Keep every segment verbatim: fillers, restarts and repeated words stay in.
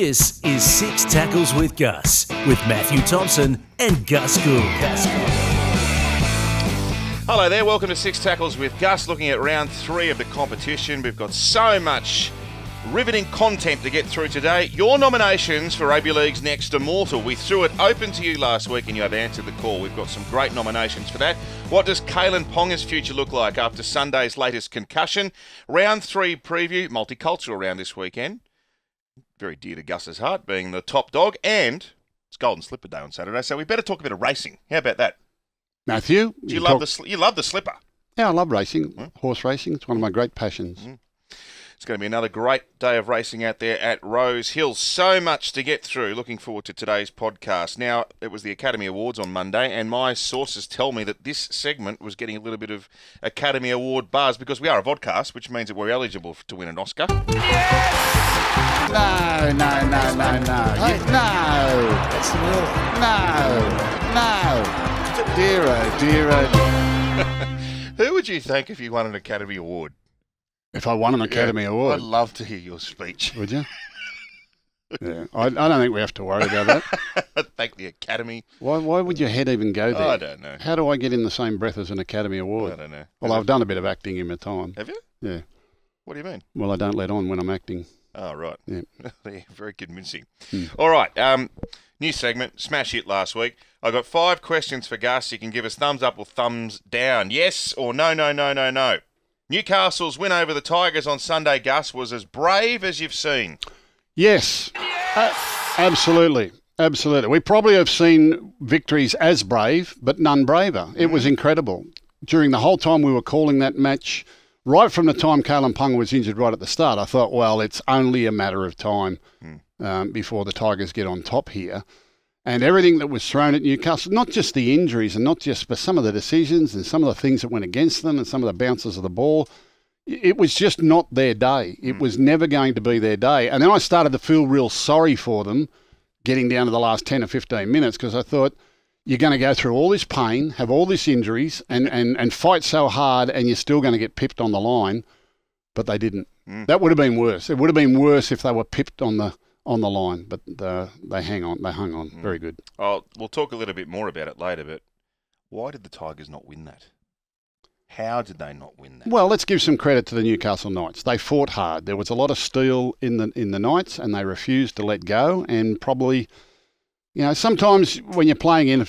This is Six Tackles with Gus, with Matthew Thompson and Gus Gould. Hello there, welcome to Six Tackles with Gus, looking at round three of the competition. We've got so much riveting content to get through today. Your nominations for rugby league's Next Immortal. We threw it open to you last week and you have answered the call. We've got some great nominations for that. What does Kalyn Ponga's future look like after Sunday's latest concussion? Round three preview, multicultural round this weekend. Very dear to Gus's heart, being the top dog, and it's Golden Slipper Day on Saturday, so we better talk a bit of racing. How about that, Matthew? Do you, you love talk... the you love the slipper? Yeah, I love racing, mm. horse racing. It's one of my great passions. Mm. It's going to be another great day of racing out there at Rose Hill. So much to get through. Looking forward to today's podcast. Now, it was the Academy Awards on Monday, and my sources tell me that this segment was getting a little bit of Academy Award buzz because we are a vodcast, which means that we're eligible to win an Oscar. Yes! No, no, no, no, no. Hey. You, no. That's the rule. No, no. Dear, oh, dear, oh. Who would you thank if you won an Academy Award? If I won an Academy yeah, Award. I'd love to hear your speech. Would you? yeah. I, I don't think we have to worry about that. Thank the Academy. Why Why would your head even go there? Oh, I don't know. How do I get in the same breath as an Academy Award? I don't know. Well, I've done a bit of acting in my time. Have you? Yeah. What do you mean? Well, I don't let on when I'm acting. Oh, right. Yeah. Very convincing. Hmm. All right. Um, new segment. Smash hit last week. I got five questions for Gus. You can give us thumbs up or thumbs down. Yes or no, no, no, no, no. Newcastle's win over the Tigers on Sunday, Gus, was as brave as you've seen. Yes, yes! Uh, absolutely, absolutely. We probably have seen victories as brave, but none braver. It mm. was incredible. During the whole time we were calling that match, right from the time Kalyn Ponga was injured right at the start, I thought, well, it's only a matter of time mm. um, before the Tigers get on top here. And everything that was thrown at Newcastle, not just the injuries and not just but some of the decisions and some of the things that went against them and some of the bounces of the ball, it was just not their day. It was never going to be their day. And then I started to feel real sorry for them getting down to the last ten or fifteen minutes because I thought, you're going to go through all this pain, have all these injuries and, and, and fight so hard and you're still going to get pipped on the line. But they didn't. Mm. That would have been worse. It would have been worse if they were pipped on the on the line, but uh, they hang on. They hung on. Mm. Very good. Oh, we'll talk a little bit more about it later, but why did the Tigers not win that? How did they not win that? Well, let's give some credit to the Newcastle Knights. They fought hard. There was a lot of steel in the in the Knights, and they refused to let go. And probably, you know, sometimes when you're playing in,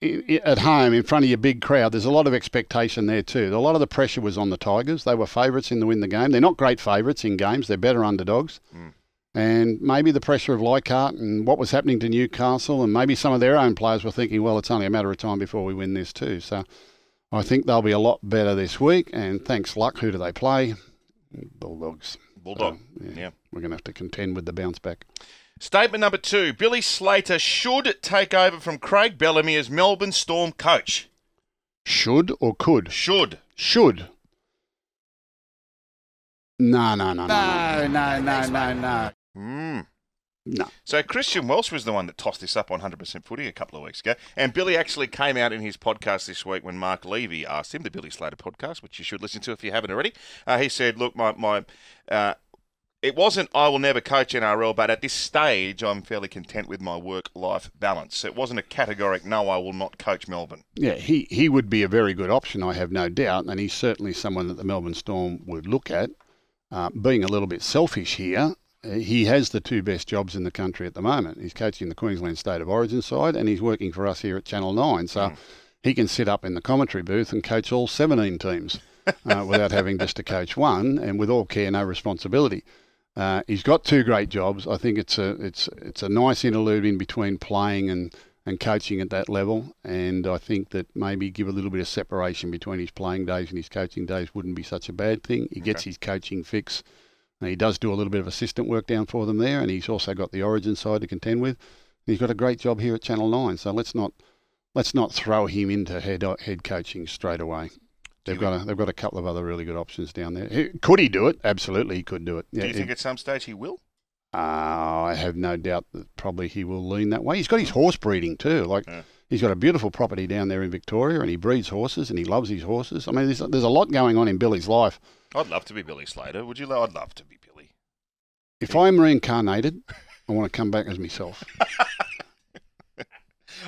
in at home in front of your big crowd, there's a lot of expectation there too. A lot of the pressure was on the Tigers. They were favourites in the win the game. They're not great favourites in games. They're better underdogs. Mm. And maybe the pressure of Leichhardt and what was happening to Newcastle and maybe some of their own players were thinking, well, it's only a matter of time before we win this too. So I think they'll be a lot better this week. And thanks luck, who do they play? Bulldogs. Bulldog, so, yeah, yeah. We're going to have to contend with the bounce back. Statement number two, Billy Slater should take over from Craig Bellamy as Melbourne Storm coach. Should or could? Should. Should. No, no, no, no, no, no, no, no, no. Mm. No. So Christian Welsh was the one that tossed this up on one hundred percent Footy a couple of weeks ago, and Billy actually came out in his podcast this week when Mark Levy asked him, the Billy Slater podcast, which you should listen to if you haven't already. Uh, he said, look, my, my uh, it wasn't I will never coach N R L, but at this stage I'm fairly content with my work-life balance. It wasn't a categoric no, I will not coach Melbourne. Yeah, he, he would be a very good option, I have no doubt, and he's certainly someone that the Melbourne Storm would look at. Uh, being a little bit selfish here, he has the two best jobs in the country at the moment. He's coaching the Queensland State of Origin side and he's working for us here at Channel nine. So mm. he can sit up in the commentary booth and coach all seventeen teams uh, without having just to coach one and with all care, no responsibility. Uh, he's got two great jobs. I think it's a, it's, it's a nice interlude in between playing and, and coaching at that level. And I think that maybe give a little bit of separation between his playing days and his coaching days wouldn't be such a bad thing. He gets okay. his coaching fix. And he does do a little bit of assistant work down for them there, and he's also got the Origin side to contend with. He's got a great job here at Channel nine, so let's not let's not throw him into head head coaching straight away. They've got a, they've got a couple of other really good options down there. Could he do it? Absolutely, he could do it. Do yeah, you think it, at some stage he will? Uh, I have no doubt that probably he will lean that way. He's got his horse breeding too. Like yeah. He's got a beautiful property down there in Victoria, and he breeds horses, and he loves his horses. I mean, there's, there's a lot going on in Billy's life. I'd love to be Billy Slater. Would you? I'd love to be Billy. If yeah. I'm reincarnated I want to come back as myself.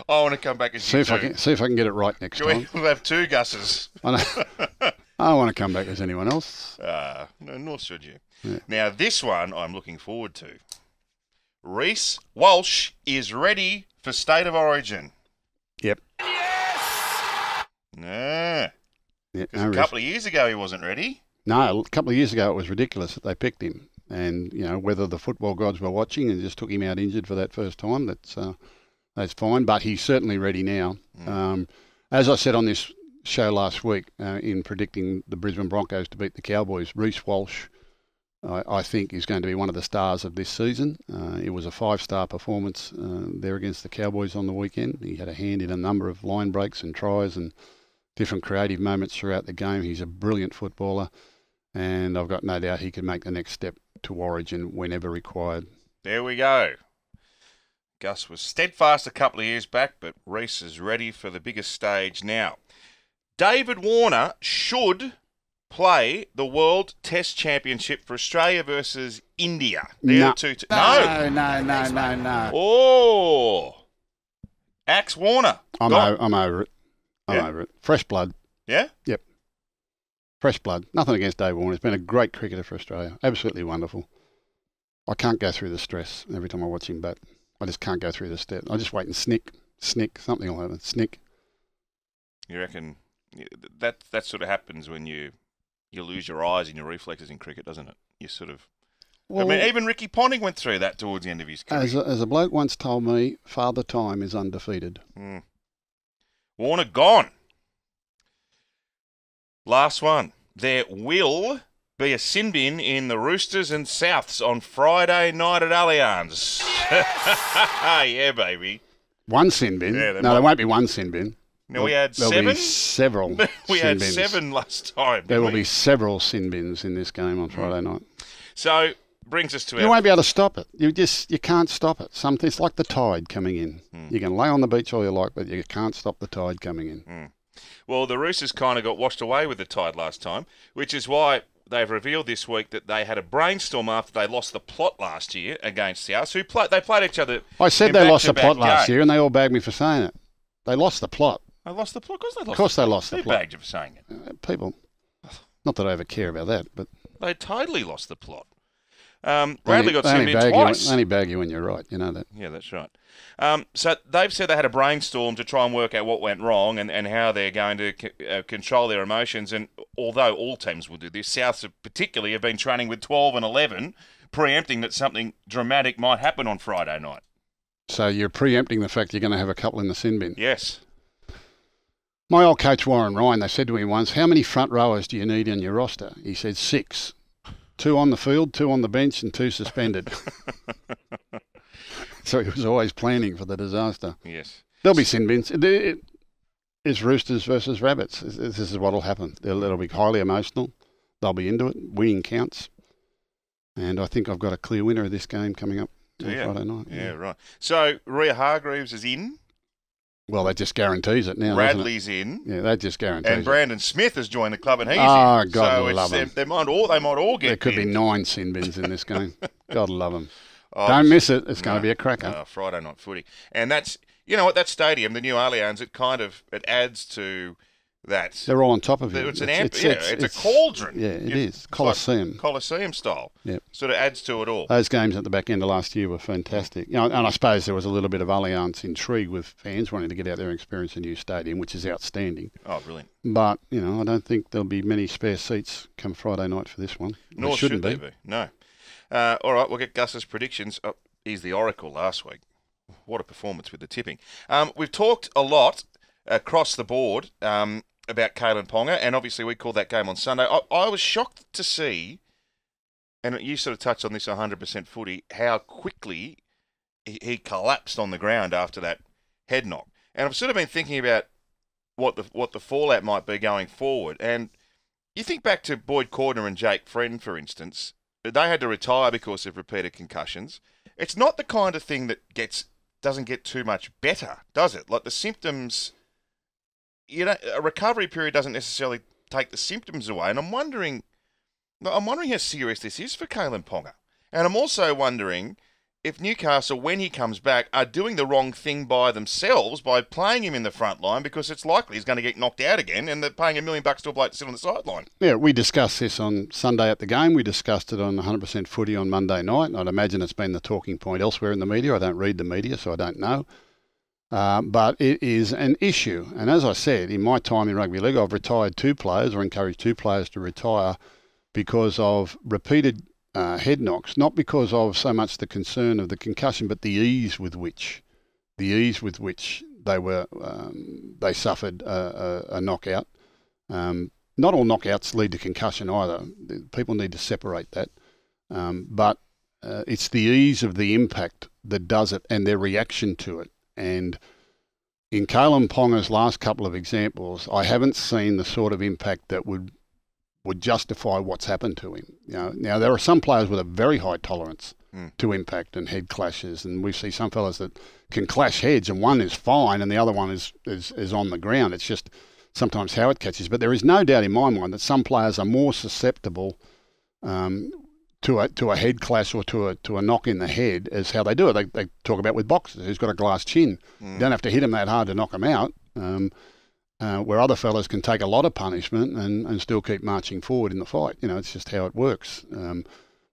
I want to come back as see you if too. I can, see if I can get it right next we, time. We'll have two Gusses. I know. I don't want to come back as anyone else. Uh, no, nor should you. Yeah. Now, this one I'm looking forward to. Reece Walsh is ready for State of Origin. Yep. Yes! Nah. Yeah, no a couple reason. of years ago he wasn't ready. No, a couple of years ago it was ridiculous that they picked him. And, you know, whether the football gods were watching and just took him out injured for that first time, that's uh, that's fine. But he's certainly ready now. Mm. Um, as I said on this show last week uh, in predicting the Brisbane Broncos to beat the Cowboys, Reece Walsh, I, I think, is going to be one of the stars of this season. Uh, it was a five-star performance uh, there against the Cowboys on the weekend. He had a hand in a number of line breaks and tries and different creative moments throughout the game. He's a brilliant footballer, and I've got no doubt he can make the next step to Origin whenever required. There we go. Gus was steadfast a couple of years back, but Reece is ready for the biggest stage now. David Warner should play the World Test Championship for Australia versus India. They're no. The two t no. No, no, no, no, no. Oh. Axe Warner. I'm, o I'm over it. I'm yeah. over it. Fresh blood. Yeah? Yep. Fresh blood. Nothing against Dave Warner. He's been a great cricketer for Australia. Absolutely wonderful. I can't go through the stress every time I watch him bat. I just can't go through the steps. I just wait and snick, snick, something all over. Snick. You reckon that that sort of happens when you you lose your eyes and your reflexes in cricket, doesn't it? You sort of... Well, I mean, even Ricky Ponting went through that towards the end of his career. As a, as a bloke once told me, Father Time is undefeated. Mm. Warner gone. Last one. There will be a sin bin in the Roosters and Souths on Friday night at Allianz. Yes! Yeah, baby. One sin bin? Yeah, no, might... there won't be one sin bin. No, we had There'll seven. Be several. we sin had bins. seven last time. There will we? be several sin bins in this game on Friday night. So brings us to you our... won't be able to stop it. You just you can't stop it. Something it's like the tide coming in. Mm. You can lay on the beach all you like, but you can't stop the tide coming in. Mm. Well, the Roosters kind of got washed away with the tide last time, which is why they've revealed this week that they had a brainstorm after they lost the plot last year against the Souths, who played. They played each other. I said they lost the plot last year, and they all bagged me for saying it. They lost the plot. They lost the plot. Of course they lost. Of course they lost the plot. They bagged you for saying it. Uh, people, not that I ever care about that, but they totally lost the plot. Um, Bradley got sin bin twice. You, only bag you when you're right. You know that. Yeah, that's right. Um, so they've said they had a brainstorm to try and work out what went wrong and, and how they're going to c uh, control their emotions. And although all teams will do this, Souths have particularly have been training with twelve and eleven, preempting that something dramatic might happen on Friday night. So you're preempting the fact you're going to have a couple in the sin bin. Yes. My old coach, Warren Ryan, they said to me once, how many front rowers do you need in your roster? He said six. Two on the field, two on the bench, and two suspended. So he was always planning for the disaster. Yes. There'll be sin bins. It's Roosters versus Rabbits. This is what will happen. It'll be highly emotional. They'll be into it. Winning counts. And I think I've got a clear winner of this game coming up on yeah. Friday night. Yeah, yeah, right. So Rhea Hargreaves is in. Well, that just guarantees it now. Radley's it? in. Yeah, that just guarantees and it. And Brandon Smith has joined the club and he's oh, in. Oh, God, so love him. They might all, they might all get There could in. be nine sin bins in this game. God love him. Oh, Don't miss it. It's no, going to be a cracker. No, Friday night footy. And that's, you know what, that stadium, the new Allianz, it kind of, it adds to that. They're all on top of it. It's, an it's, it's, yeah, it's, it's, it's a cauldron. Yeah, it is. Colosseum. Like Colosseum style. Yep. Sort of adds to it all. Those games at the back end of last year were fantastic. You know, and I suppose there was a little bit of Allianz intrigue with fans wanting to get out there and experience a new stadium, which is outstanding. Oh, brilliant. But, you know, I don't think there'll be many spare seats come Friday night for this one. Nor shouldn't should there be. No. Uh, all right, we'll get Gus's predictions. Oh, he's the oracle last week. What a performance with the tipping. Um, we've talked a lot across the board um, about Kalyn Ponga, and obviously we called that game on Sunday. I, I was shocked to see, and you sort of touched on this one hundred percent footy, how quickly he, he collapsed on the ground after that head knock. And I've sort of been thinking about what the what the fallout might be going forward. And you think back to Boyd Cordner and Jake Friend, for instance. They had to retire because of repeated concussions. It's not the kind of thing that gets doesn't get too much better, does it? Like the symptoms... You know, a recovery period doesn't necessarily take the symptoms away, and I'm wondering, I'm wondering how serious this is for Kalyn Ponga, and I'm also wondering if Newcastle, when he comes back, are doing the wrong thing by themselves by playing him in the front line, because it's likely he's going to get knocked out again, and they're paying a million bucks to a bloke to sit on the sideline. Yeah, we discussed this on Sunday at the game. We discussed it on one hundred percent Footy on Monday night. I'd imagine it's been the talking point elsewhere in the media. I don't read the media, so I don't know. Uh, but it is an issue. And as I said, in my time in rugby league, I've retired two players or encouraged two players to retire because of repeated uh, head knocks, not because of so much the concern of the concussion, but the ease with which, the ease with which they were, um, they suffered a, a, a knockout. Um, not all knockouts lead to concussion either. People need to separate that. Um, but uh, it's the ease of the impact that does it and their reaction to it. And in Kalyn Ponga's last couple of examples, I haven't seen the sort of impact that would would justify what's happened to him. You know, now, there are some players with a very high tolerance mm. to impact and head clashes, and we see some fellas that can clash heads, and one is fine and the other one is, is, is on the ground. It's just sometimes how it catches. But there is no doubt in my mind that some players are more susceptible um, to a to a head clash or to a to a knock in the head is how they do it. They they talk about with boxers who's got a glass chin. Mm. You don't have to hit him that hard to knock him out. Um, uh, where other fellas can take a lot of punishment and, and still keep marching forward in the fight. You know, it's just how it works. Um,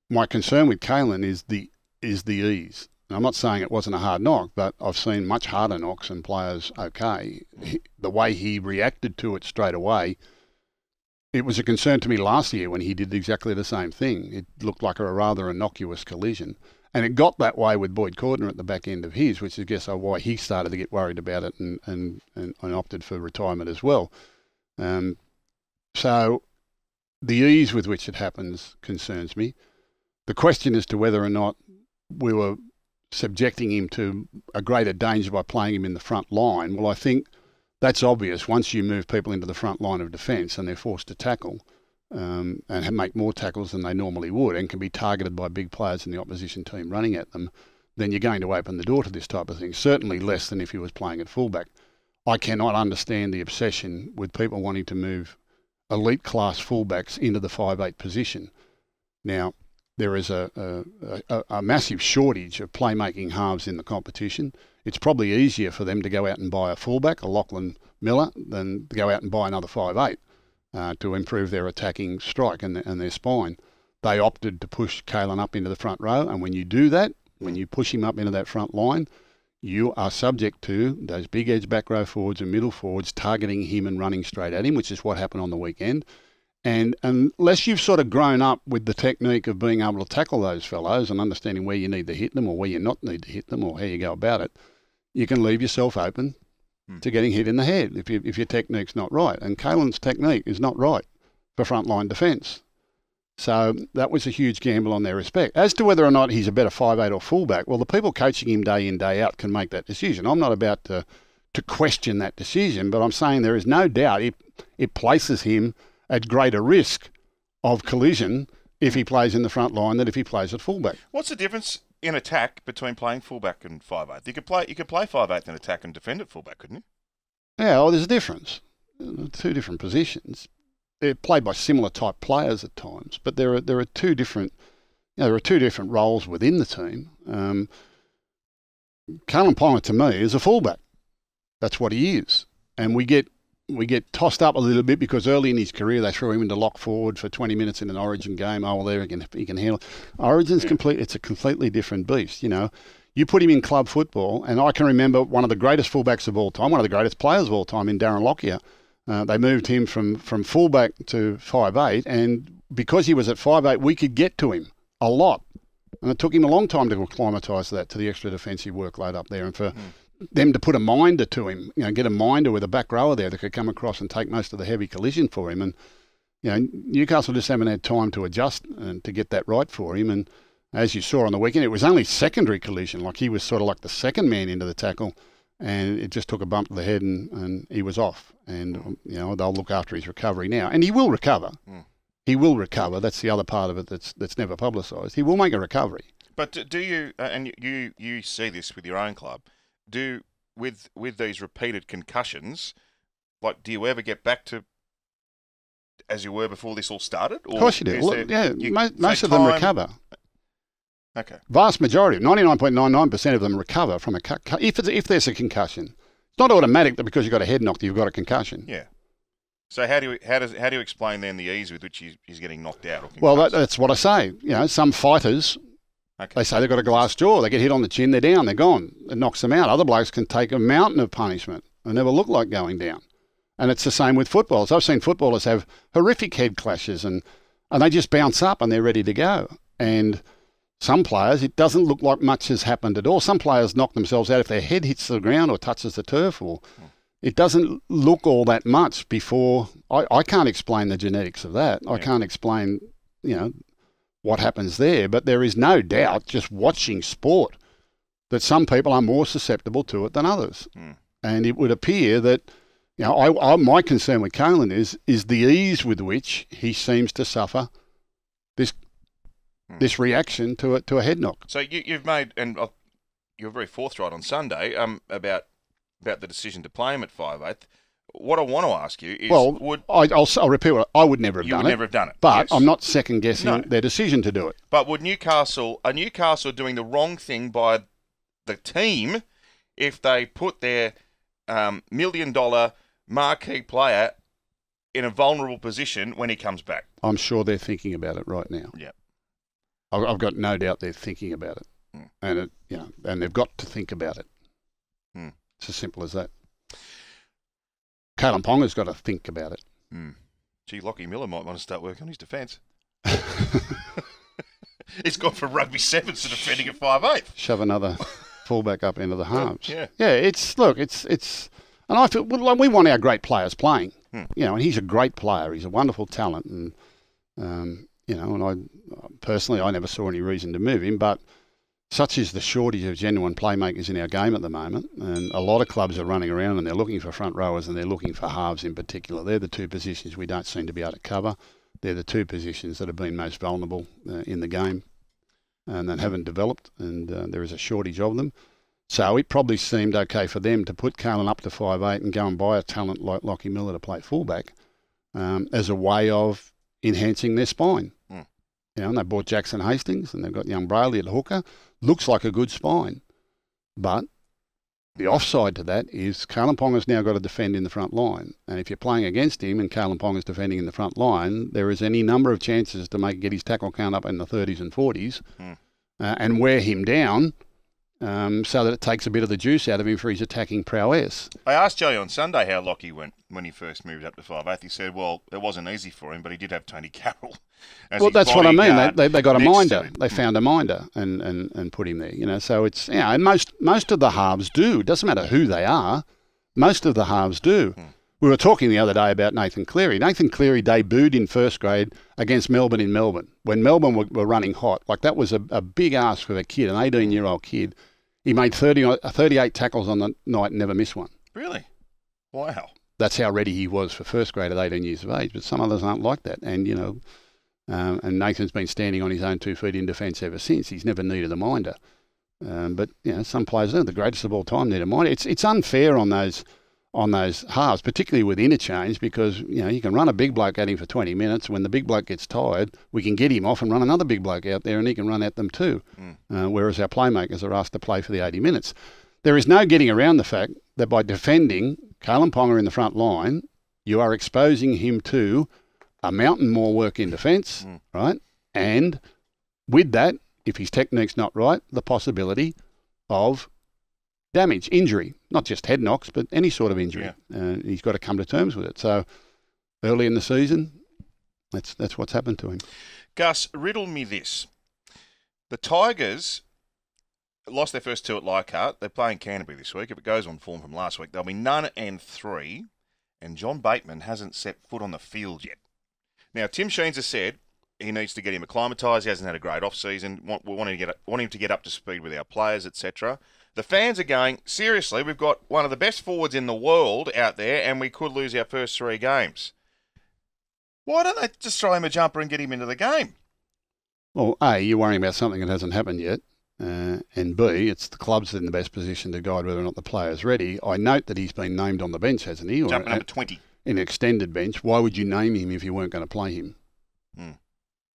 my concern with Kalyn is the is the ease. And I'm not saying it wasn't a hard knock, but I've seen much harder knocks and players okay. He, the way he reacted to it straight away. It was a concern to me last year when he did exactly the same thing. It looked like a rather innocuous collision. And it got that way with Boyd Cordner at the back end of his, which is, I guess, why he started to get worried about it and, and, and opted for retirement as well. Um, so the ease with which it happens concerns me. The question as to whether or not we were subjecting him to a greater danger by playing him in the front line, well, I think... that's obvious once you move people into the front line of defence and they're forced to tackle um, and make more tackles than they normally would and can be targeted by big players in the opposition team running at them, then you're going to open the door to this type of thing, certainly less than if he was playing at fullback. I cannot understand the obsession with people wanting to move elite-class fullbacks into the five eight position. Now, there is a, a, a, a massive shortage of playmaking halves in the competition. It's probably easier for them to go out and buy a fullback, a Lachlan Miller, than to go out and buy another five eight uh, to improve their attacking strike and, and their spine. They opted to push Kalyn up into the front row, and when you do that, when you push him up into that front line, you are subject to those big edge back row forwards and middle forwards targeting him and running straight at him, which is what happened on the weekend. And unless you've sort of grown up with the technique of being able to tackle those fellows and understanding where you need to hit them or where you not need to hit them or how you go about it, you can leave yourself open hmm. to getting hit in the head if, you, if your technique's not right. And Kalyn's technique is not right for frontline defence. So that was a huge gamble on their respect. As to whether or not he's a better five eight or fullback, well, the people coaching him day in, day out can make that decision. I'm not about to, to question that decision, but I'm saying there is no doubt it, it places him at greater risk of collision if he plays in the front line than if he plays at fullback. What's the difference in attack between playing fullback and five eight? You could play you could play five eight in attack and defend at fullback, couldn't you? Yeah, well, there's a difference. Two different positions. They're played by similar type players at times, but there are there are two different you know, there are two different roles within the team. Um, Kalyn Ponga to me is a fullback. That's what he is, and we get. We get tossed up a little bit because early in his career they threw him into lock forward for twenty minutes in an Origin game. Oh, well, there he can, he can handle it. Origin's yeah. complete. It's a completely different beast, you know. You put him in club football, and I can remember one of the greatest fullbacks of all time, one of the greatest players of all time in Darren Lockyer. Uh, they moved him from, from fullback to five eight, and because he was at five eight, we could get to him a lot. And it took him a long time to acclimatise to that, to the extra defensive workload up there. And for... Mm. them to put a minder to him, you know, get a minder with a back rower there that could come across and take most of the heavy collision for him. And, you know, Newcastle just haven't had time to adjust and to get that right for him. And as you saw on the weekend, it was only secondary collision. Like, he was sort of like the second man into the tackle, and it just took a bump to the head and, and he was off. And, you know, they'll look after his recovery now. And he will recover. Mm. He will recover. That's the other part of it that's that's never publicised. He will make a recovery. But do you, uh, and you you see this with your own club, Do with with these repeated concussions, like, do you ever get back to as you were before this all started? Or of course you do. Look, there, yeah, you, most, most of them recover. Okay. Vast majority, ninety-nine point nine nine percent of them recover from a concussion. If, it's, if there's a concussion. It's not automatic that because you've got a head knocked, you've got a concussion. Yeah. So how do you, how does how do you explain then the ease with which he's, he's getting knocked out? Or well, that, that's what I say. You know, some fighters, okay. they say they've got a glass jaw. They get hit on the chin, they're down, they're gone. It knocks them out. Other blokes can take a mountain of punishment and never look like going down. And it's the same with footballers. I've seen footballers have horrific head clashes and, and they just bounce up and they're ready to go. And some players, it doesn't look like much has happened at all. Some players knock themselves out if their head hits the ground or touches the turf. Or it doesn't look all that much before. I, I can't explain the genetics of that. Yeah. I can't explain, you know, what happens there. But there is no doubt, just watching sport, that some people are more susceptible to it than others. Mm. And it would appear that, you know, I, I, my concern with Kalyn is is the ease with which he seems to suffer this. Hmm. This reaction to a, to a head knock. So you, you've made, and you're very forthright on Sunday um, about about the decision to play him at five eighth. What I want to ask you is... Well, would, I, I'll, I'll repeat what I would never have done it. You would never have done it. But yes. I'm not second-guessing no. their decision to do it. But would Newcastle, are Newcastle doing the wrong thing by the team if they put their um, million-dollar marquee player in a vulnerable position when he comes back? I'm sure they're thinking about it right now. Yeah. I've got no doubt they're thinking about it, mm. and it, you know, and they've got to think about it. Mm. It's as simple as that. Kalyn Ponga's got to think about it. Mm. Gee, Lachlan Miller might want to start working on his defence. He's gone from rugby sevens to defending at five eighth. Shove another fullback up into the halves. Yeah, yeah. It's look, it's it's, and I feel well, we want our great players playing. Mm. You know, and he's a great player. He's a wonderful talent, and. Um, You know, and I personally, I never saw any reason to move him, but such is the shortage of genuine playmakers in our game at the moment. And a lot of clubs are running around and they're looking for front rowers and they're looking for halves in particular. They're the two positions we don't seem to be able to cover. They're the two positions that have been most vulnerable uh, in the game and that haven't developed, and uh, there is a shortage of them. So it probably seemed okay for them to put Kalyn up to five eight and go and buy a talent like Lachlan Miller to play fullback um, as a way of enhancing their spine. Mm. You know, and they bought Jackson Hastings and they've got young Brayley at hooker. Looks like a good spine. But the offside to that is Kalyn Ponga's now got to defend in the front line. And if you're playing against him and Kalyn Ponga's defending in the front line, there is any number of chances to make get his tackle count up in the thirties and forties mm. uh, and wear him down um, so that it takes a bit of the juice out of him for his attacking prowess. I asked Joey on Sunday how Lockie went when he first moved up to five eighth. He said, well, it wasn't easy for him, but he did have Tony Carroll. Well, that's what I mean. They, they, they got a minder. They found a minder and, and, and put him there. You know, so it's, you know, and most, most of the halves do. It doesn't matter who they are. Most of the halves do. Hmm. We were talking the other day about Nathan Cleary. Nathan Cleary debuted in first grade against Melbourne in Melbourne when Melbourne were, were running hot. Like, that was a, a big ask for a kid, an eighteen-year-old kid. He made thirty, thirty-eight tackles on the night and never missed one. Really? Wow. That's how ready he was for first grade at eighteen years of age. But some others aren't like that. And, you know, um, and Nathan's been standing on his own two feet in defence ever since. He's never needed a minder. Um, but, you know, some players don't. The greatest of all time need a minder. It's, it's unfair on those... on those halves, particularly with interchange, because, you know, you can run a big bloke at him for twenty minutes. When the big bloke gets tired, we can get him off and run another big bloke out there, and he can run at them too, mm. uh, whereas our playmakers are asked to play for the eighty minutes. There is no getting around the fact that by defending Kalyn Ponga in the front line, you are exposing him to a mountain more work in defence, mm. right? And with that, if his technique's not right, the possibility of damage, injury, not just head knocks, but any sort of injury. Yeah. Uh, he's got to come to terms with it. So early in the season, that's that's what's happened to him. Gus, riddle me this. The Tigers lost their first two at Leichhardt. They're playing Canterbury this week. If it goes on form from last week, they'll be none and three, and John Bateman hasn't set foot on the field yet. Now, Tim Sheens has said he needs to get him acclimatised. He hasn't had a great off-season. Want, we want him to get, want him to get up to speed with our players, et cetera. The fans are going, seriously, we've got one of the best forwards in the world out there and we could lose our first three games. Why don't they just throw him a jumper and get him into the game? Well, A, you're worrying about something that hasn't happened yet. Uh, and B, it's the club's in the best position to guide whether or not the player's ready. I note that he's been named on the bench, hasn't he? Or jumper number twenty. In an extended bench. Why would you name him if you weren't going to play him? Hmm.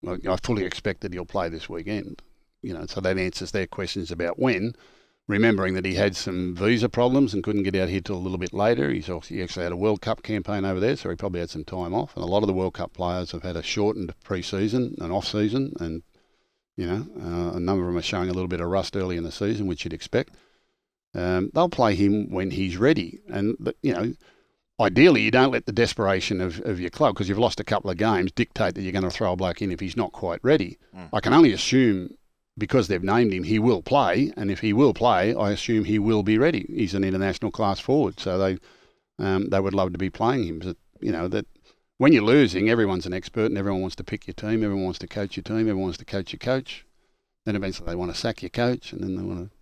Well, I fully expect that he'll play this weekend. you know, so that answers their questions about when, remembering that he had some visa problems and couldn't get out here till a little bit later. He's also, he actually had a World Cup campaign over there, so he probably had some time off. And a lot of the World Cup players have had a shortened pre-season and off-season, and, you know, uh, a number of them are showing a little bit of rust early in the season, which you'd expect. Um, they'll play him when he's ready. And, you know, ideally you don't let the desperation of, of your club, because you've lost a couple of games, dictate that you're going to throw a bloke in if he's not quite ready. Mm. I can only assume, because they've named him, he will play. And if he will play, I assume he will be ready. He's an international class forward, so they um, they would love to be playing him. So, you know, that when you're losing, everyone's an expert and everyone wants to pick your team. Everyone wants to coach your team. Everyone wants to coach your coach. Then eventually they want to sack your coach, and then they want to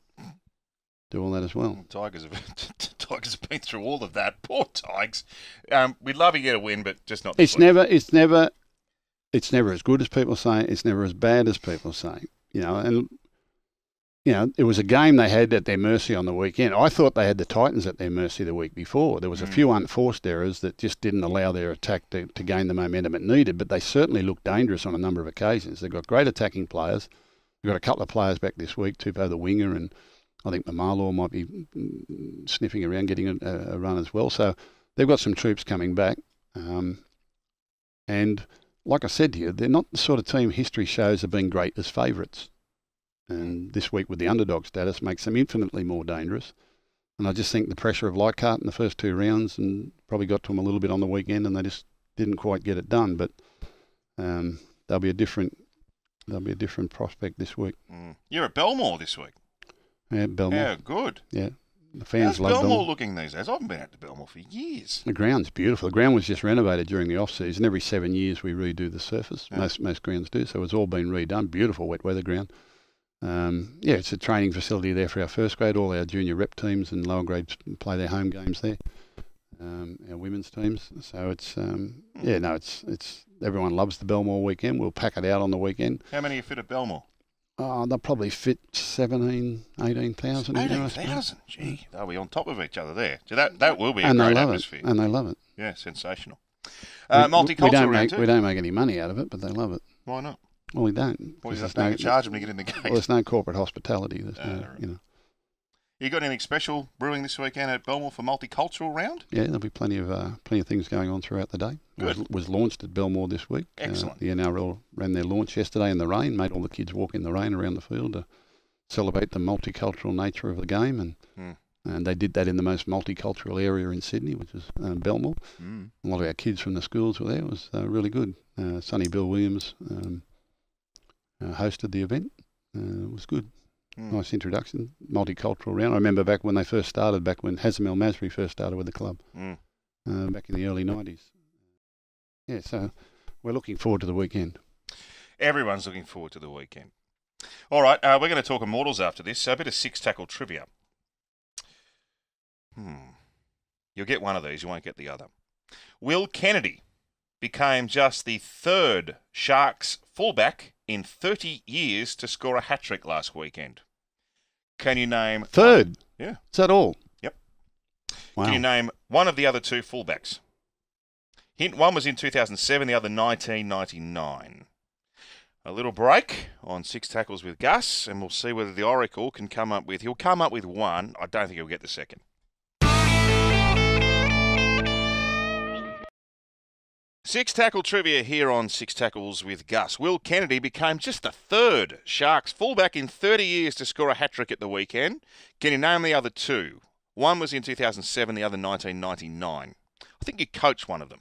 do all that as well. Tigers have, Tigers have been through all of that. Poor Tigers. Um, we'd love to get a win, but just not. It's point. never, it's never, it's never as good as people say. It's never as bad as people say. You know, and you know, it was a game they had at their mercy on the weekend. I thought they had the Titans at their mercy the week before. There was mm. a few unforced errors that just didn't allow their attack to, to gain the momentum it needed, but they certainly looked dangerous on a number of occasions. They've got great attacking players. They've got a couple of players back this week, Tupou the winger, and I think Mamalo might be sniffing around getting a, a run as well. So they've got some troops coming back. Um, and like I said to you, they're not the sort of team history shows have been great as favourites. And this week with the underdog status makes them infinitely more dangerous. And I just think the pressure of Leichhardt in the first two rounds and probably got to them a little bit on the weekend, and they just didn't quite get it done. But um, they'll be a different, they'll be a different prospect this week. Mm. You're at Belmore this week. Yeah, Belmore. Yeah, good. Yeah, the fans love Belmore. How's Belmore looking these days? I haven't been out to Belmore for years. The ground's beautiful. The ground was just renovated during the off-season. Every seven years we redo the surface. Yeah. Most most grounds do. So it's all been redone. Beautiful wet weather ground. Um, yeah, it's a training facility there for our first grade. All our junior rep teams and lower grades play their home games there. Um, our women's teams. So it's um, yeah, no, it's it's everyone loves the Belmore weekend. We'll pack it out on the weekend. How many are fit at Belmore? Oh, they'll probably fit seventeen, eighteen thousand. eighteen thousand, gee. They'll be on top of each other there. So that, that will be a great atmosphere. And they love it. Yeah, sensational. Uh, we, multicultural we don't make, too. We don't make any money out of it, but they love it. Why not? Well, we don't. Well, you just no, charge them to get in the gate. Well, there's no corporate hospitality. There's uh, no, right. you know. You got anything special brewing this weekend at Belmore for multicultural round? Yeah, there'll be plenty of uh, plenty of things going on throughout the day. Good. Was, was launched at Belmore this week. Excellent. Uh, the N R L ran their launch yesterday in the rain, made all the kids walk in the rain around the field to celebrate the multicultural nature of the game, and mm. and they did that in the most multicultural area in Sydney, which is uh, Belmore. Mm. A lot of our kids from the schools were there. It was uh, really good. Uh, Sonny Bill Williams um, uh, hosted the event. Uh, it was good. Mm. Nice introduction, multicultural round. I remember back when they first started, back when Hazem El Masri first started with the club, mm. uh, back in the early nineties. Yeah, so we're looking forward to the weekend. Everyone's looking forward to the weekend. All right, uh, we're going to talk Immortals after this, so a bit of six-tackle trivia. Hmm. You'll get one of these, you won't get the other. Will Kennedy became just the third Sharks fullback in thirty years to score a hat-trick last weekend. Can you name... Third? One? Yeah. Is that all? Yep. Wow. Can you name one of the other two fullbacks? Hint one was in two thousand seven, the other nineteen ninety-nine. A little break on Six Tackles with Gus, and we'll see whether the Oracle can come up with... He'll come up with one. I don't think he'll get the second. Six Tackle Trivia here on Six Tackles with Gus. Will Kennedy became just the third Sharks fullback in thirty years to score a hat-trick at the weekend. Can you name the other two? One was in two thousand seven, the other nineteen ninety-nine. I think you coached one of them.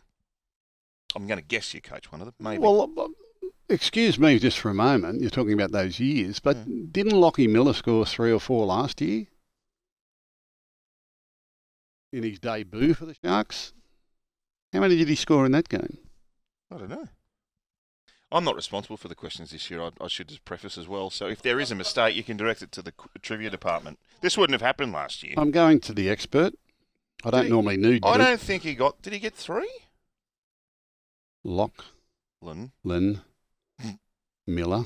I'm going to guess you coached one of them, maybe. Well, excuse me just for a moment. You're talking about those years, but yeah. Didn't Lachlan Miller score three or four last year? In his debut for the Sharks? How many did he score in that game? I don't know. I'm not responsible for the questions this year. I, I should just preface as well. So if there is a mistake, you can direct it to the trivia department. This wouldn't have happened last year. I'm going to the expert. I don't he, normally need I don't it. think he got... Did he get three? Lachlan Lin. Miller.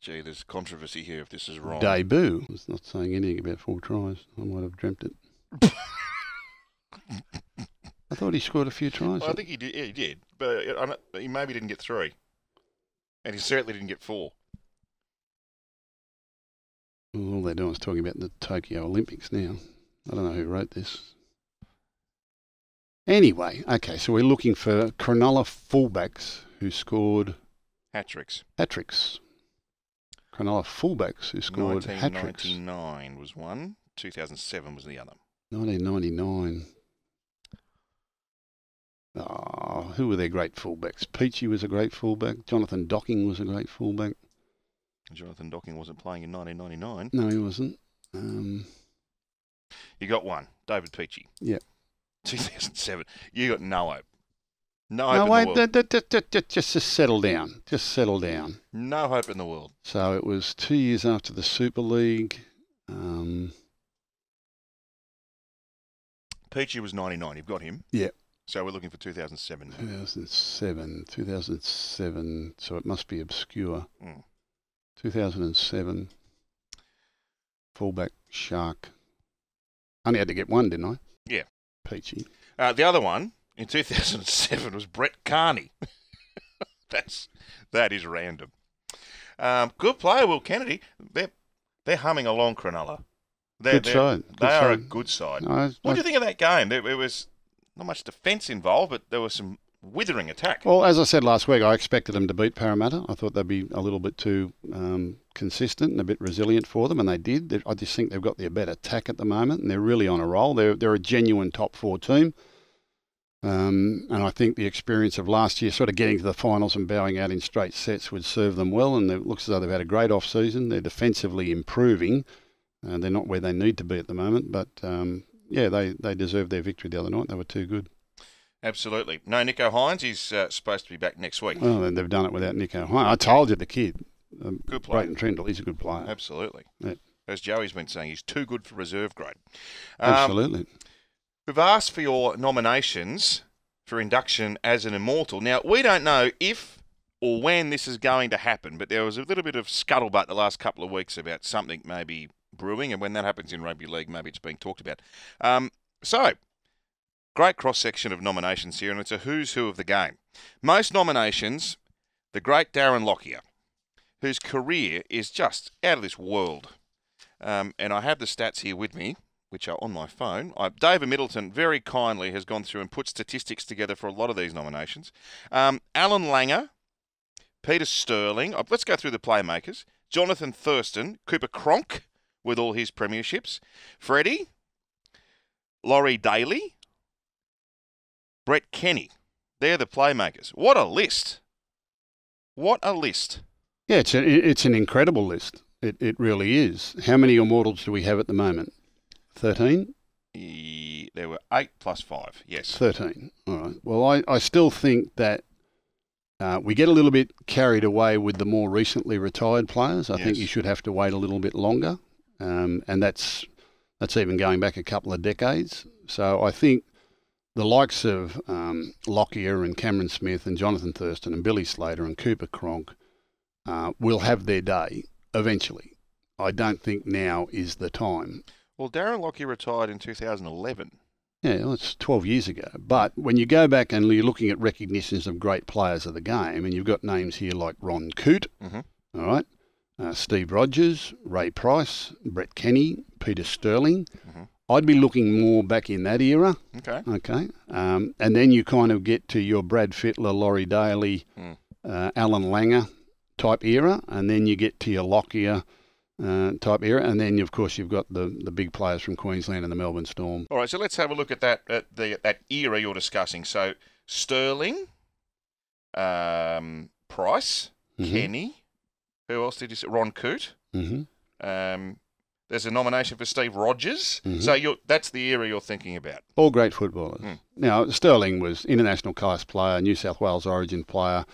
Gee, there's controversy here if this is wrong. Debut. It's not saying anything about four tries. I might have dreamt it. I thought he scored a few tries. Well, I think he did, yeah, he did, but he maybe didn't get three. And he certainly didn't get four. All they're doing is talking about the Tokyo Olympics now. I don't know who wrote this. Anyway, okay, so we're looking for Cronulla fullbacks who scored... Hat-tricks. Hat-tricks. Cronulla fullbacks who scored hat-tricks. nineteen ninety-nine was one. two thousand seven was the other. nineteen ninety-nine. Oh, who were their great fullbacks? Peachy was a great fullback. Jonathan Docking was a great fullback. Jonathan Docking wasn't playing in nineteen ninety-nine. No, he wasn't. Um, you got one. David Peachy. Yeah. two thousand seven. You got no hope. No hope no, in wait, the world. D- d- d- just, just settle down. Just settle down. No hope in the world. So it was two years after the Super League. Um, Peachy was ninety-nine. You've got him. Yeah. So we're looking for two thousand seven now. two thousand seven. two thousand seven. So it must be obscure. Mm. two thousand seven. Fullback Shark. Only had to get one, didn't I? Yeah. Peachy. Uh, the other one in two thousand seven was Brett Kenny. That's that is random. Um, good player, Will Kennedy. They're they're humming along, Cronulla. They're, good they're, side. Good they side. are a good side. No, I, what I, do you think of that game? There, there was not much defence involved, but there was some withering attack. Well, as I said last week, I expected them to beat Parramatta. I thought they'd be a little bit too um, consistent and a bit resilient for them, and they did. They, I just think they've got their better tack at the moment, and they're really on a roll. They're they're a genuine top four team, um, and I think the experience of last year, sort of getting to the finals and bowing out in straight sets, would serve them well. And it looks as though they've had a great off season. They're defensively improving, and they're not where they need to be at the moment. But um, yeah, they they deserved their victory the other night. They were too good. Absolutely. No Nicho Hynes. He's uh, supposed to be back next week. Well, they've done it without Nicho Hynes. I told you the kid. Um, good player. Brayton Trindle. He's a good player. Absolutely. Yeah. As Joey's been saying, he's too good for reserve grade. Um, Absolutely. We've asked for your nominations for induction as an immortal. Now, we don't know if or when this is going to happen, but there was a little bit of scuttlebutt the last couple of weeks about something maybe brewing, and when that happens in rugby league, maybe it's being talked about. Um, so... Great cross-section of nominations here, and it's a who's who of the game. Most nominations, the great Darren Lockyer, whose career is just out of this world. Um, and I have the stats here with me, which are on my phone. I, David Middleton very kindly has gone through and put statistics together for a lot of these nominations. Um, Alan Langer, Peter Sterling. Oh, let's go through the playmakers. Jonathan Thurston, Cooper Cronk, with all his premierships. Freddie, Laurie Daly, Brett Kenny. They're the playmakers. What a list. What a list. Yeah, it's, a, it's an incredible list. It it really is. How many immortals do we have at the moment? thirteen? Yeah, there were eight plus five, yes. thirteen. All right. Well, I, I still think that uh, we get a little bit carried away with the more recently retired players. I yes. think you should have to wait a little bit longer. Um, and that's that's even going back a couple of decades. So I think... The likes of um, Lockyer and Cameron Smith and Jonathan Thurston and Billy Slater and Cooper Cronk uh, will have their day eventually. I don't think now is the time. Well, Darren Lockyer retired in two thousand eleven. Yeah, well, it's twelve years ago. But when you go back and you're looking at recognitions of great players of the game, and you've got names here like Ron Coote, mm-hmm. all right, uh, Steve Rogers, Ray Price, Brett Kenny, Peter Sterling. Mm-hmm. I'd be looking more back in that era. Okay. Okay. Um, and then you kind of get to your Brad Fittler, Laurie Daly, mm. uh, Alan Langer type era, and then you get to your Lockyer uh, type era, and then, of course, you've got the, the big players from Queensland and the Melbourne Storm. All right, so let's have a look at that at the that era you're discussing. So Sterling, um, Price, mm-hmm. Kenny, who else did you say? Ron Coote. Mm-hmm. Um There's a nomination for Steve Rogers. Mm-hmm. So you're, that's the era you're thinking about. All great footballers. Mm. Now, Sterling was international class player, New South Wales origin player,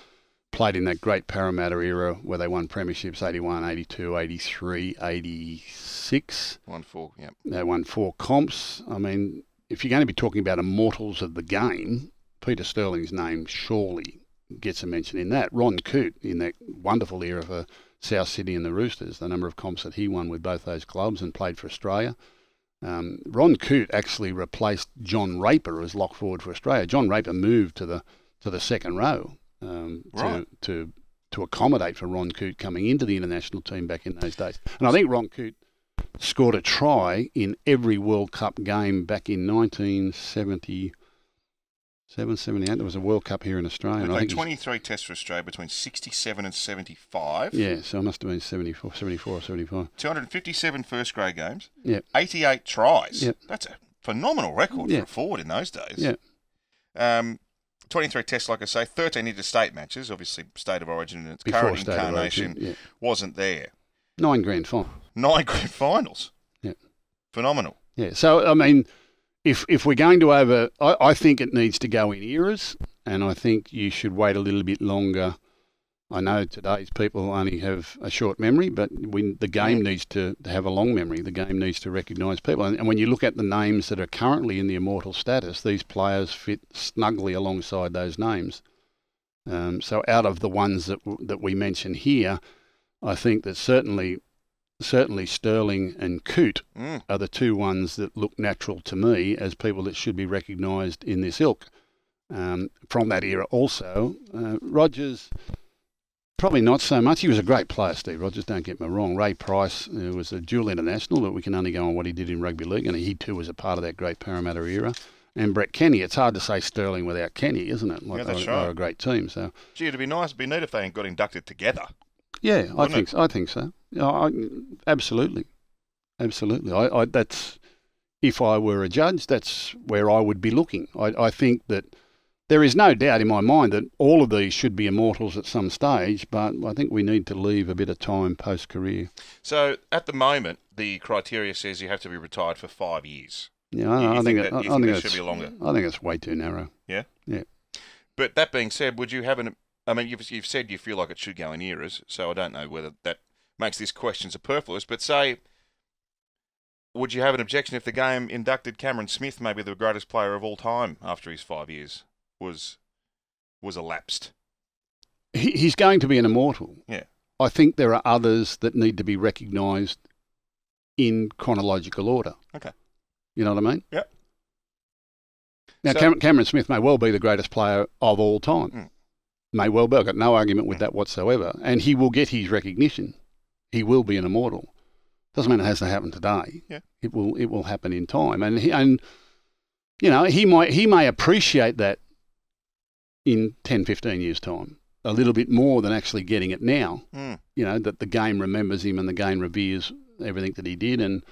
played in that great Parramatta era where they won premierships eighty-one, eighty-two, eighty-three, eighty-six. Won four, yep. They won four comps. I mean, if you're going to be talking about immortals of the game, Peter Sterling's name surely gets a mention in that. Ron Coote in that wonderful era for South Sydney and the Roosters, the number of comps that he won with both those clubs and played for Australia. Um, Ron Coote actually replaced John Raper as lock forward for Australia. John Raper moved to the to the second row um, right. to, to to accommodate for Ron Coote coming into the international team back in those days. And I think Ron Coote scored a try in every World Cup game back in nineteen seventy-seven, seventy-eight. There was a World Cup here in Australia. We played twenty-three tests for Australia between sixty-seven and seventy-five. Yeah, so it must have been seventy-four, seventy-four or seventy-five. two hundred fifty-seven first grade games. Yep. eighty-eight tries. Yep. That's a phenomenal record yep. for a forward in those days. Yeah. Um, twenty-three tests, like I say, thirteen interstate matches. Obviously, State of Origin and its Before current State incarnation Origin, yeah. wasn't there. Nine grand finals. Nine grand finals. Yeah. Phenomenal. Yeah. So, I mean, if if we're going to over, I, I think it needs to go in eras, and I think you should wait a little bit longer. I know today's people only have a short memory, but when the game needs to have a long memory. The game needs to recognise people. And, and when you look at the names that are currently in the immortal status, these players fit snugly alongside those names. Um, so out of the ones that that we mention here, I think that certainly certainly Sterling and Coote mm. are the two ones that look natural to me as people that should be recognised in this ilk. Um, from that era also, uh, Rogers... Probably not so much. He was a great player, Steve Rogers, don't get me wrong. Ray Price, who was a dual international, but we can only go on what he did in rugby league, and he too was a part of that great Parramatta era. And Brett Kenny. It's hard to say Sterling without Kenny, isn't it? Like yeah, that's they, right. They're a great team. So, gee, it'd be nice, it'd be neat if they got inducted together. Yeah, I think, I think so. I think so. Absolutely. Absolutely. I, I, that's, if I were a judge, that's where I would be looking. I, I think that... There is no doubt in my mind that all of these should be immortals at some stage, but I think we need to leave a bit of time post-career. So, at the moment, the criteria says you have to be retired for five years. Yeah, I, you, you I think, think, that, I, you I think, think that should be longer. I think it's way too narrow. Yeah? Yeah. But that being said, would you have an... I mean, you've, you've said you feel like it should go in eras, so I don't know whether that makes this question superfluous, but say... Would you have an objection if the game inducted Cameron Smith, maybe the greatest player of all time, after his five years? was was elapsed. He, he's going to be an immortal. Yeah. I think there are others that need to be recognised in chronological order. Okay. You know what I mean? Yeah. Now, so, Cam- Cameron Smith may well be the greatest player of all time. Mm. May well be. I've got no argument with mm. that whatsoever. And he will get his recognition. He will be an immortal. Doesn't mean it has to happen today. Yeah. It will, it will happen in time. And he, and... You know, he might he may appreciate that in ten, fifteen years' time, a little bit more than actually getting it now, mm. you know, that the game remembers him and the game reveres everything that he did. And,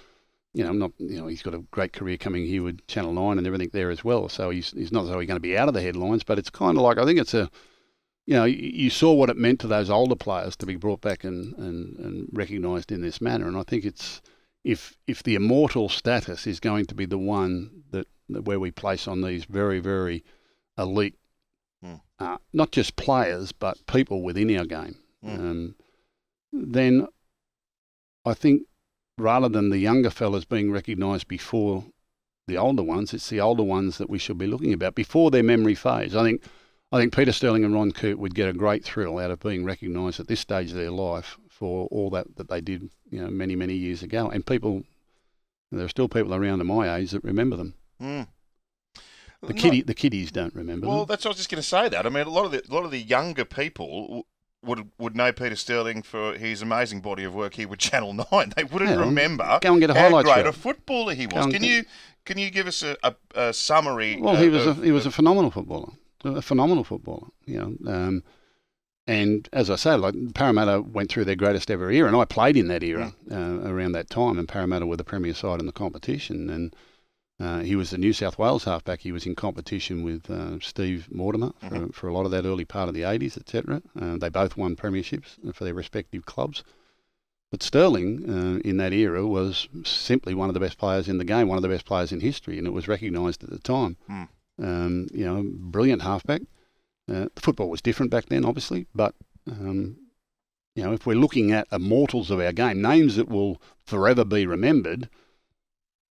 you know, not you know he's got a great career coming here with Channel nine and everything there as well. So he's, he's not so he's going to be out of the headlines, but it's kind of like, I think it's a, you know, you saw what it meant to those older players to be brought back and, and, and recognised in this manner. And I think it's, if if the immortal status is going to be the one that, where we place on these very, very elite, mm. uh, not just players, but people within our game, mm. um, then I think rather than the younger fellas being recognised before the older ones, it's the older ones that we should be looking about before their memory fades. I think I think Peter Sterling and Ron Coote would get a great thrill out of being recognised at this stage of their life for all that, that they did you know, many, many years ago. And people, there are still people around at my age that remember them. Mm. The kiddie, the kiddies don't remember. Well, them. that's what I was just going to say. That I mean, a lot of the a lot of the younger people would would know Peter Sterling for his amazing body of work here with Channel nine. They wouldn't yeah, remember go and get a how great show. a footballer he was. Can get... you can you give us a, a, a summary? Well, uh, he was of, a he was a phenomenal footballer, a phenomenal footballer. You know, um, and as I say, like Parramatta went through their greatest ever era, and I played in that era mm. uh, around that time. And Parramatta were the premier side in the competition, and. Uh, he was the New South Wales halfback. He was in competition with uh, Steve Mortimer for, mm-hmm. for a lot of that early part of the eighties, et cetera. Uh, they both won premierships for their respective clubs. But Sterling, uh, in that era, was simply one of the best players in the game, one of the best players in history, and it was recognised at the time. Mm. Um, you know, brilliant halfback. Uh, the football was different back then, obviously, but... Um, you know, if we're looking at immortals of our game, names that will forever be remembered...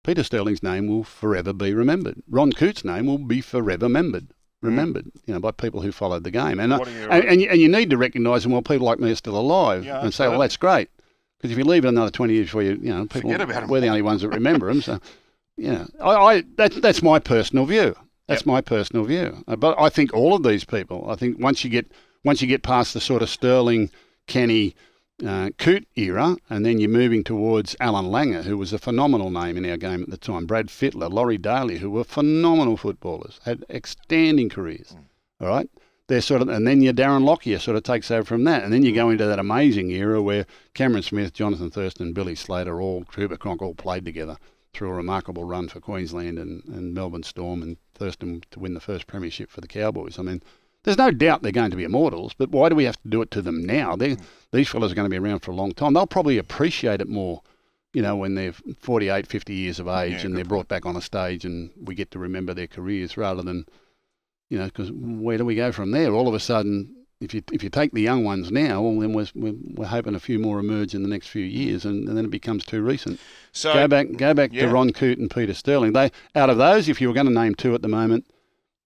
Peter Sterling's name will forever be remembered. Ron Coote's name will be forever remembered, remembered, mm. you know, by people who followed the game. And uh, and, and, you, and you need to recognise them while people like me are still alive yeah, and say, well, that's great, because if you leave it another twenty years before you, you know, people, we're the only ones that remember them. So, yeah, I, I that that's my personal view. That's yep. my personal view. But I think all of these people. I think once you get once you get past the sort of Sterling, Kenny, uh, Coote era, and then you're moving towards Alan Langer, who was a phenomenal name in our game at the time, Brad Fittler, Laurie Daly, who were phenomenal footballers, had outstanding careers, all right? They're sort of, and then your Darren Lockyer sort of takes over from that, and then you go into that amazing era where Cameron Smith, Jonathan Thurston, Billy Slater, all Trooper Cronk, all played together through a remarkable run for Queensland and, and Melbourne Storm, and Thurston to win the first premiership for the Cowboys. I mean, there's no doubt they're going to be immortals, but why do we have to do it to them now? They're, these fellas are going to be around for a long time. They'll probably appreciate it more, you know, when they're forty-eight, fifty years of age, yeah, and they're brought back on a stage and we get to remember their careers rather than, you know, because where do we go from there? All of a sudden, if you if you take the young ones now, well, then we're, we're hoping a few more emerge in the next few years, and, and then it becomes too recent. So go back, go back yeah. to Ron Coote and Peter Sterling. They out of those, if you were going to name two at the moment,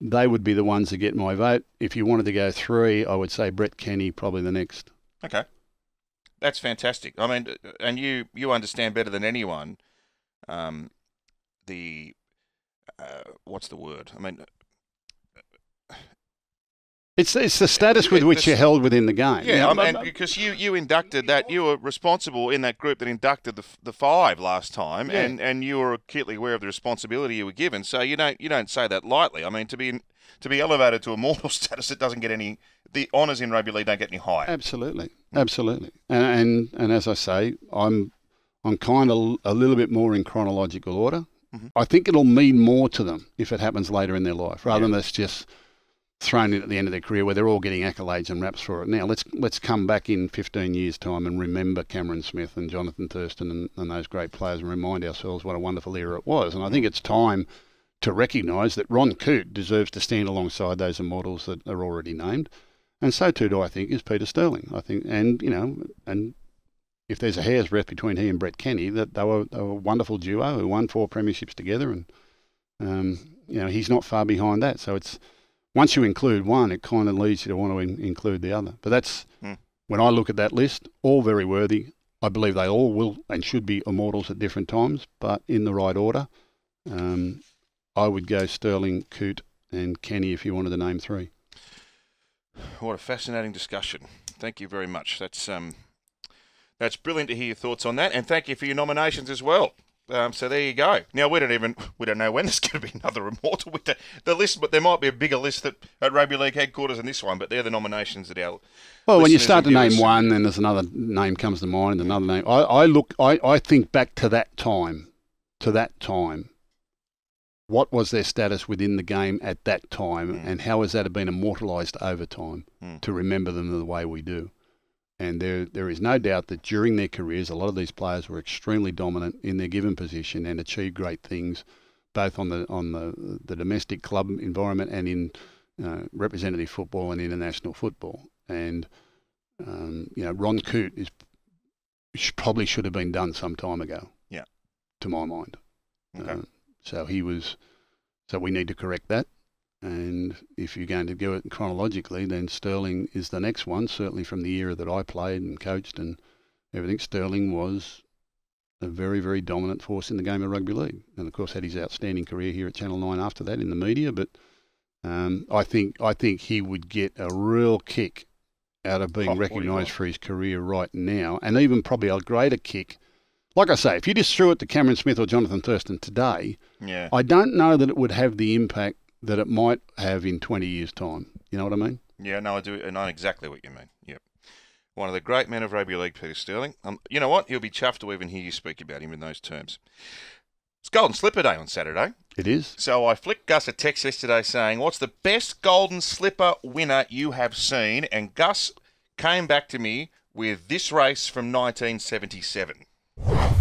they would be the ones that get my vote. If you wanted to go three, I would say Brett Kenny probably the next. Okay, that's fantastic. I mean, and you you understand better than anyone, um, the uh, what's the word? I mean. It's it's the status yeah, with which you're held within the game. Yeah, yeah. I mean, because you, you inducted that, you were responsible in that group that inducted the the five last time, yeah. and, and you were acutely aware of the responsibility you were given. So you don't you don't say that lightly. I mean, to be to be elevated to immortal status, it doesn't get any the honours in rugby league don't get any higher. Absolutely, absolutely. And and, and as I say, I'm I'm kind of a little bit more in chronological order. Mm-hmm. I think it'll mean more to them if it happens later in their life, rather yeah. than that's just thrown in at the end of their career where they're all getting accolades and raps for it. Now, let's let's come back in fifteen years' time and remember Cameron Smith and Jonathan Thurston and, and those great players and remind ourselves what a wonderful era it was. And I think it's time to recognise that Ron Coote deserves to stand alongside those immortals that are already named. And so too do I think is Peter Sterling. I think, and, you know, and if there's a hair's breadth between he and Brett Kenny, that they were, they were a wonderful duo who won four premierships together and, um, you know, he's not far behind that. So it's... Once you include one, it kind of leads you to want to in, include the other. But that's, mm. when I look at that list, all very worthy. I believe they all will and should be immortals at different times, but in the right order. Um, I would go Sterling, Coote and Kenny if you wanted to name three. What a fascinating discussion. Thank you very much. That's, um, that's brilliant to hear your thoughts on that. And thank you for your nominations as well. Um, so there you go. Now we don't even we don't know when there's going to be another immortal with the, the list, but there might be a bigger list that, at rugby league headquarters than this one. But they're the nominations that our well, when you start to name us. one, then there's another name comes to mind, and another name. I, I look, I, I think back to that time, to that time. What was their status within the game at that time, mm. and how has that been immortalised over time mm. to remember them the way we do? And there, there is no doubt that during their careers, a lot of these players were extremely dominant in their given position and achieved great things, both on the on the, the domestic club environment and in uh, representative football and international football. And um, you know, Ron Coote is probably should have been done some time ago. Yeah, to my mind. Okay. Uh, so he was. So we need to correct that. And if you're going to do it chronologically, then Sterling is the next one, certainly from the era that I played and coached and everything. Sterling was a very, very dominant force in the game of rugby league. And, of course, had his outstanding career here at Channel nine after that in the media. But um, I think I think he would get a real kick out of being recognised for his career right now, and even probably a greater kick. Like I say, if you just threw it to Cameron Smith or Jonathan Thurston today, yeah. I don't know that it would have the impact that it might have in twenty years' time. You know what I mean? Yeah, no, I do. I know exactly what you mean. Yep. One of the great men of rugby league, Peter Sterling. Um, you know what? He'll be chuffed to even hear you speak about him in those terms. It's Golden Slipper Day on Saturday. It is. So I flicked Gus a text yesterday saying, what's the best Golden Slipper winner you have seen? And Gus came back to me with this race from nineteen seventy-seven.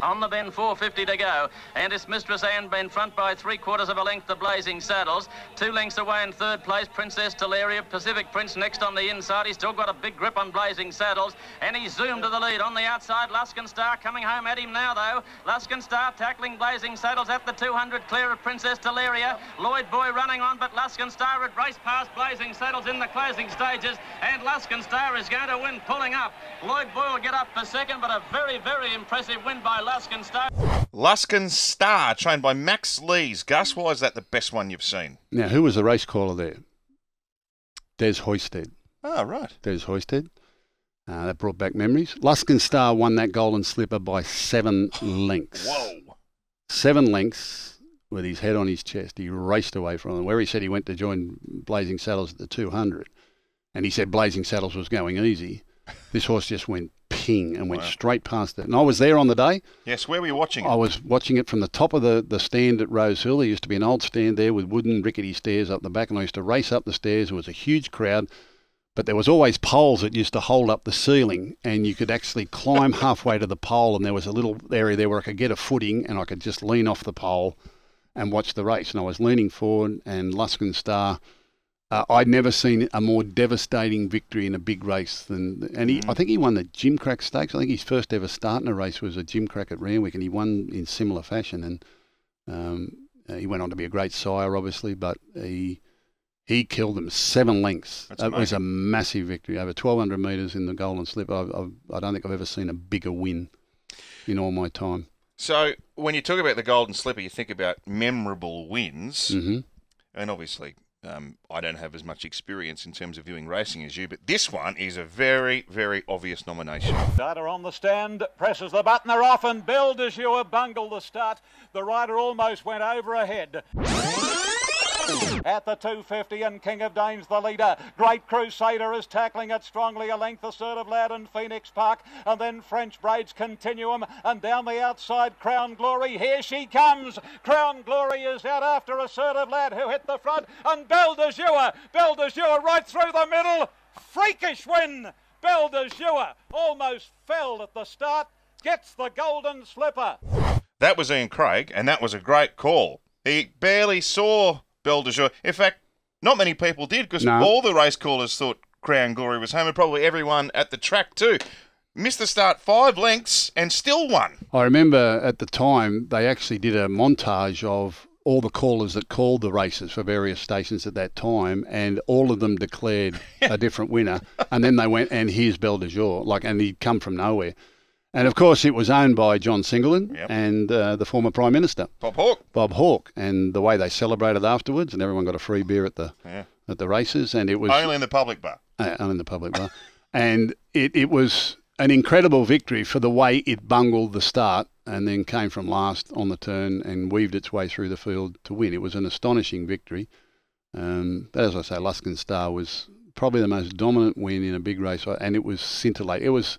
On the bend, four fifty to go, and it's Mistress Anne in front by three quarters of a length, the Blazing Saddles. Two lengths away in third place, Princess Teleria, Pacific Prince next on the inside. He's still got a big grip on Blazing Saddles, and he's zoomed to the lead. On the outside, Luskin Star coming home at him now, though. Luskin Star tackling Blazing Saddles at the two hundred, clear of Princess Teleria. Lloyd Boy running on, but Luskin Star had raced past Blazing Saddles in the closing stages, and Luskin Star is going to win pulling up. Lloyd Boy will get up for second, but a very, very impressive win by Luskin Star. Luskin Star, trained by Max Lees. Gus, why is that the best one you've seen? Now, who was the race caller there? Des Hoysted. Oh, right. Des Hoysted. Uh, that brought back memories. Luskin Star won that Golden Slipper by seven lengths. Whoa. Seven lengths with his head on his chest. He raced away from them, where he said he went to join Blazing Saddles at the two hundred. And he said Blazing Saddles was going easy. This horse just went ping and went wow. straight past it. And I was there on the day. Yes, where were you watching it? I was watching it from the top of the, the stand at Rose Hill. There used to be an old stand there with wooden rickety stairs up the back, and I used to race up the stairs. There was a huge crowd, but there was always poles that used to hold up the ceiling, and you could actually climb halfway to the pole, and there was a little area there where I could get a footing and I could just lean off the pole and watch the race. And I was leaning forward, and Luskin Star... Uh, I'd never seen a more devastating victory in a big race than, and he, mm. I think he won the Jim Crack Stakes. I think his first ever start in a race was a Jim Crack at Randwick, and he won in similar fashion. And um, uh, he went on to be a great sire, obviously, but he he killed them seven lengths. That's it amazing. Was a massive victory, over twelve hundred metres in the Golden Slip. I've, I've, I don't think I've ever seen a bigger win in all my time. So when you talk about the Golden Slipper, you think about memorable wins, mm-hmm. and obviously. Um, I don't have as much experience in terms of viewing racing as you, but this one is a very, very obvious nomination. Starter on the stand, presses the button, they're off, and Belle Desure bungled the start. The rider almost went over ahead. At the two fifty, and King of Dames the leader. Great Crusader is tackling it strongly, a length aside of Loudon Phoenix Park, and then French Braids Continuum, and down the outside Crown Glory. Here she comes. Crown Glory is out after Assertive Lad, who hit the front, and Belle Desure, Belle Desure right through the middle. Freakish win. Belle Desure almost fell at the start, gets the Golden Slipper. That was Ian Craig, and that was a great call. He barely saw Belle Desure. In fact, not many people did, because no. all the race callers thought Crown Glory was home, and probably everyone at the track too. Missed the start five lengths and still won. I remember at the time they actually did a montage of all the callers that called the races for various stations at that time, and all of them declared a different winner, and then they went, and here's Belle Desure, like, and he'd come from nowhere. And, of course, it was owned by John Singleton yep. and uh, the former Prime Minister. Bob Hawke. Bob Hawke. And the way they celebrated afterwards, and everyone got a free beer at the yeah. at the races. And it was only in the public bar. Uh, only in the public bar. And it, it was an incredible victory for the way it bungled the start and then came from last on the turn and weaved its way through the field to win. It was an astonishing victory. Um, but, as I say, Luskin Star was probably the most dominant win in a big race, and it was scintillating. It was...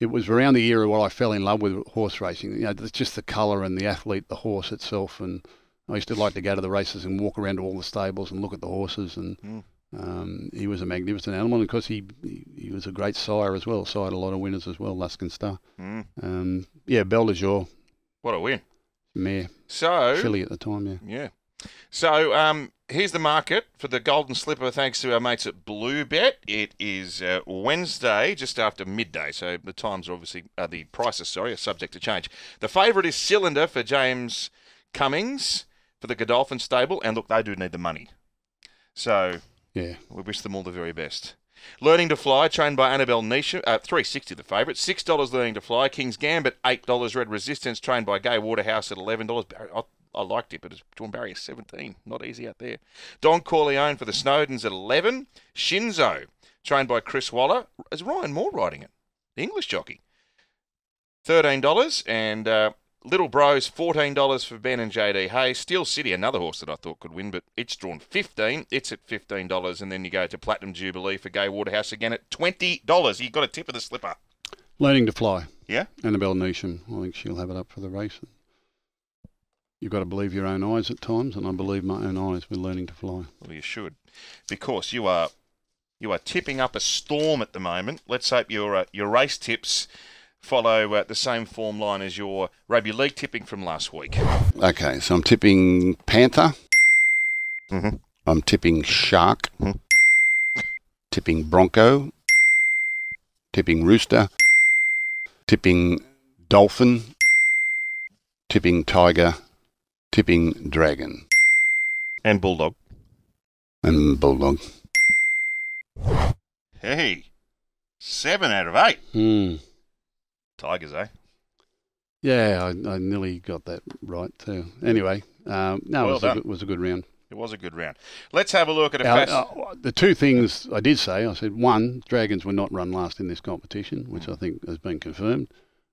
It was around the era where I fell in love with horse racing. You know, it's just the colour and the athlete, the horse itself. And I used to like to go to the races and walk around to all the stables and look at the horses. And mm. um, he was a magnificent animal. And of course, he, he he was a great sire as well. Sired a lot of winners as well, Luskin Star. Mm. Um, yeah, Belle Desure. What a win. Mare. So Philly at the time, yeah. Yeah. So um, here's the market for the Golden Slipper, thanks to our mates at Bluebet. It is uh, Wednesday, just after midday, so the times are obviously uh, the prices, sorry, are subject to change. The favourite is Cylinder for James Cummings for the Godolphin stable, and look, they do need the money. So yeah, we wish them all the very best. Learning to Fly, trained by Annabelle Nisha, uh, three sixty the favourite. six dollars Learning to Fly. King's Gambit, eight dollars Red Resistance, trained by Gay Waterhouse at eleven dollars. I I liked it, but it's John Barry at seventeen. Not easy out there. Don Corleone for the Snowdens at eleven. Shinzo, trained by Chris Waller. Is Ryan Moore riding it? The English jockey. thirteen dollars. And uh, Little Bros, fourteen dollars for Ben and J D Hayes. Steel City, another horse that I thought could win, but it's drawn fifteen. It's at fifteen dollars. And then you go to Platinum Jubilee for Gay Waterhouse again at twenty dollars. You got a tip of the slipper. Learning to Fly. Yeah? Annabelle Neesham. I think she'll have it up for the race. You've got to believe your own eyes at times, and I believe my own eyes with Learning to Fly. Well, you should, because you are you are tipping up a storm at the moment. Let's hope your uh, your race tips follow uh, the same form line as your rugby league tipping from last week. Okay, so I'm tipping Panther. Mm-hmm. I'm tipping Shark. Mm-hmm. Tipping Bronco. Tipping Rooster. Tipping Dolphin. Tipping Tiger. Tipping Dragon. And Bulldog. And Bulldog. Hey, seven out of eight. Hmm. Tigers, eh? Yeah, I, I nearly got that right too. Anyway, um, no, well it, was a, it was a good round. It was a good round. Let's have a look at a fast... Uh, the two things I did say, I said, one, Dragons were not run last in this competition, which I think has been confirmed.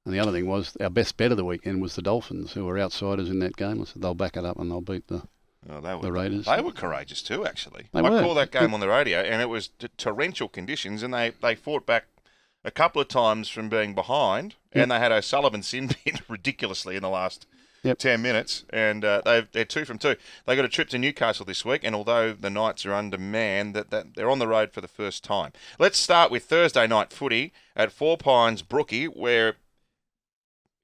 And the other thing was our best bet of the weekend was the Dolphins, who were outsiders in that game. I said they'll back it up and they'll beat the, oh, they were, the Raiders. They were courageous too, actually. They I were. called that game on the radio, and it was t torrential conditions, and they, they fought back a couple of times from being behind, yep. and they had O'Sullivan sin bit ridiculously in the last... Yep. ten minutes, and uh, they've, they're two from two. They got a trip to Newcastle this week, and although the Knights are undermanned, that, that they're on the road for the first time. Let's start with Thursday night footy at Four Pines Brookie, where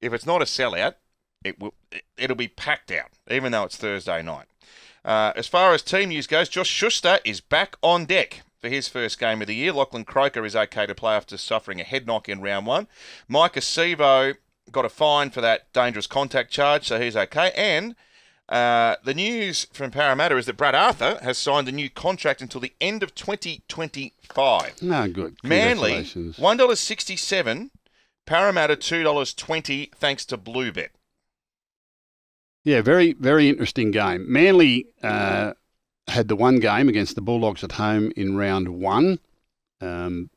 if it's not a sellout, it will it, it'll be packed out, even though it's Thursday night. Uh, as far as team news goes, Josh Schuster is back on deck for his first game of the year. Lachlan Croker is okay to play after suffering a head knock in round one. Micah Sevo got a fine for that dangerous contact charge, so he's okay. And uh, the news from Parramatta is that Brad Arthur has signed a new contract until the end of twenty twenty-five. No, good. Manly, one dollar sixty-seven. Parramatta, two dollars twenty, thanks to Bluebet. Yeah, very, very interesting game. Manly uh, had the one game against the Bulldogs at home in round one. Um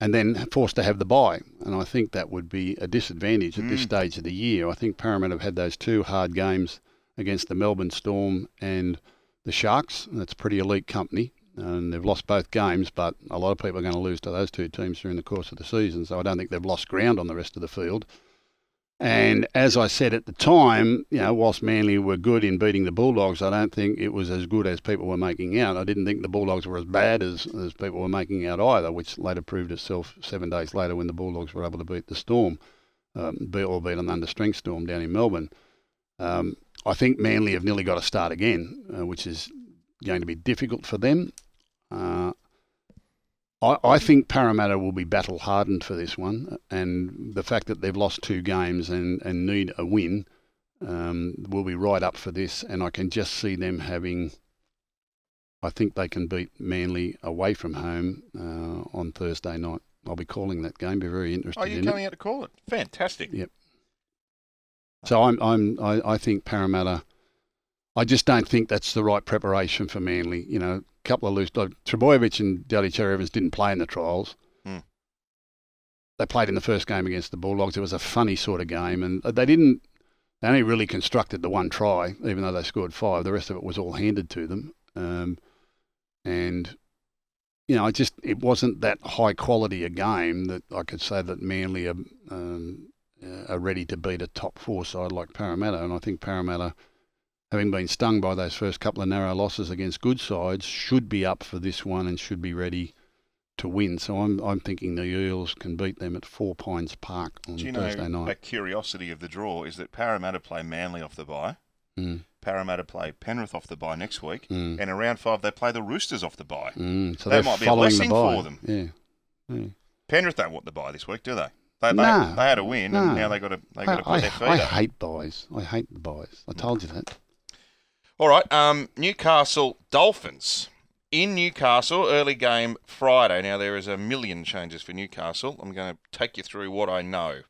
and then forced to have the bye. And I think that would be a disadvantage at mm. this stage of the year. I think Parramatta have had those two hard games against the Melbourne Storm and the Sharks. And that's pretty elite company. And they've lost both games, but a lot of people are going to lose to those two teams during the course of the season. So I don't think they've lost ground on the rest of the field. And as I said at the time, you know, whilst Manly were good in beating the Bulldogs, I don't think it was as good as people were making out. I didn't think the Bulldogs were as bad as, as people were making out either, which later proved itself seven days later when the Bulldogs were able to beat the Storm, um, albeit an understrength Storm down in Melbourne. Um, I think Manly have nearly got a start again, uh, which is going to be difficult for them. Uh, I, I think Parramatta will be battle-hardened for this one, and the fact that they've lost two games and, and need a win um, will be right up for this, and I can just see them having... I think they can beat Manly away from home uh, on Thursday night. I'll be calling that game. Be very interested. Oh, you're in coming it. out to call it? Fantastic. Yep. So I'm, I'm, I, I think Parramatta... I just don't think that's the right preparation for Manly. You know, a couple of loose... Like, Trbojevic and Dally Cherry Evans didn't play in the trials. Mm. They played in the first game against the Bulldogs. It was a funny sort of game, and they didn't... They only really constructed the one try, even though they scored five. The rest of it was all handed to them. Um, and, you know, it just... It wasn't that high quality a game that I could say that Manly are, um, are ready to beat a top four side like Parramatta, and I think Parramatta... having been stung by those first couple of narrow losses against good sides, should be up for this one and should be ready to win. So I'm I'm thinking the Eels can beat them at Four Pines Park on Thursday night. Do you know, the curiosity of the draw is that Parramatta play Manly off the bye, mm. Parramatta play Penrith off the bye next week, mm. and in round five they play the Roosters off the bye. Mm. So that might be a blessing for them. Yeah. yeah. Penrith don't want the bye this week, do they? They, no. they, they had a win, no. and now they've got to, they got to put I, their feet I up. I hate buys. I hate the buys. I told you that. All right, um, Newcastle Dolphins in Newcastle, early game Friday. Now, there is a million changes for Newcastle. I'm going to take you through what I know.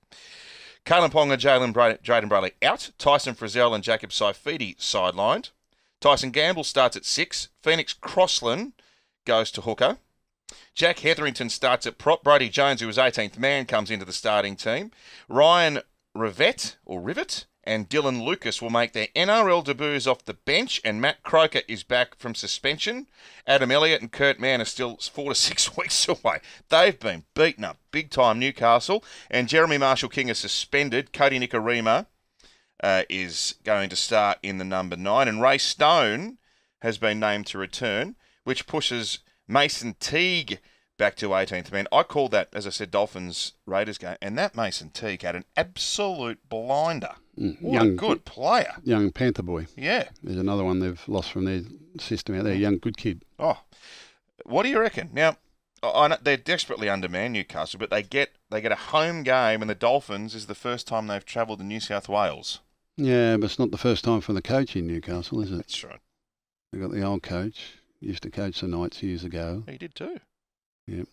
Kalyn Ponga, Jalen Bra Drayden Brayley out. Tyson Frizzell and Jacob Saifidi sidelined. Tyson Gamble starts at six. Phoenix Crossland goes to hooker. Jack Hetherington starts at prop. Brody Jones, who was eighteenth man, comes into the starting team. Ryan Rivet, or Rivet, and Dylan Lucas will make their N R L debuts off the bench, and Matt Croker is back from suspension. Adam Elliott and Kurt Mann are still four to six weeks away. They've been beaten up big-time, Newcastle, and Jeremy Marshall-King is suspended. Cody Nikarima uh, is going to start in the number nine, and Ray Stone has been named to return, which pushes Mason Teague back to eighteenth man. I called that, as I said, Dolphins Raiders game, and that Mason Teague had an absolute blinder. Mm. What young, a good player. Young Panther boy. Yeah. There's another one they've lost from their system out there. Young, good kid. Oh, what do you reckon? Now, I know they're desperately undermanned, Newcastle, but they get they get a home game, and the Dolphins is the first time they've travelled to New South Wales. Yeah, but it's not the first time for the coach in Newcastle, is it? That's right. They've got the old coach. He used to coach the Knights years ago. He did too. Yep.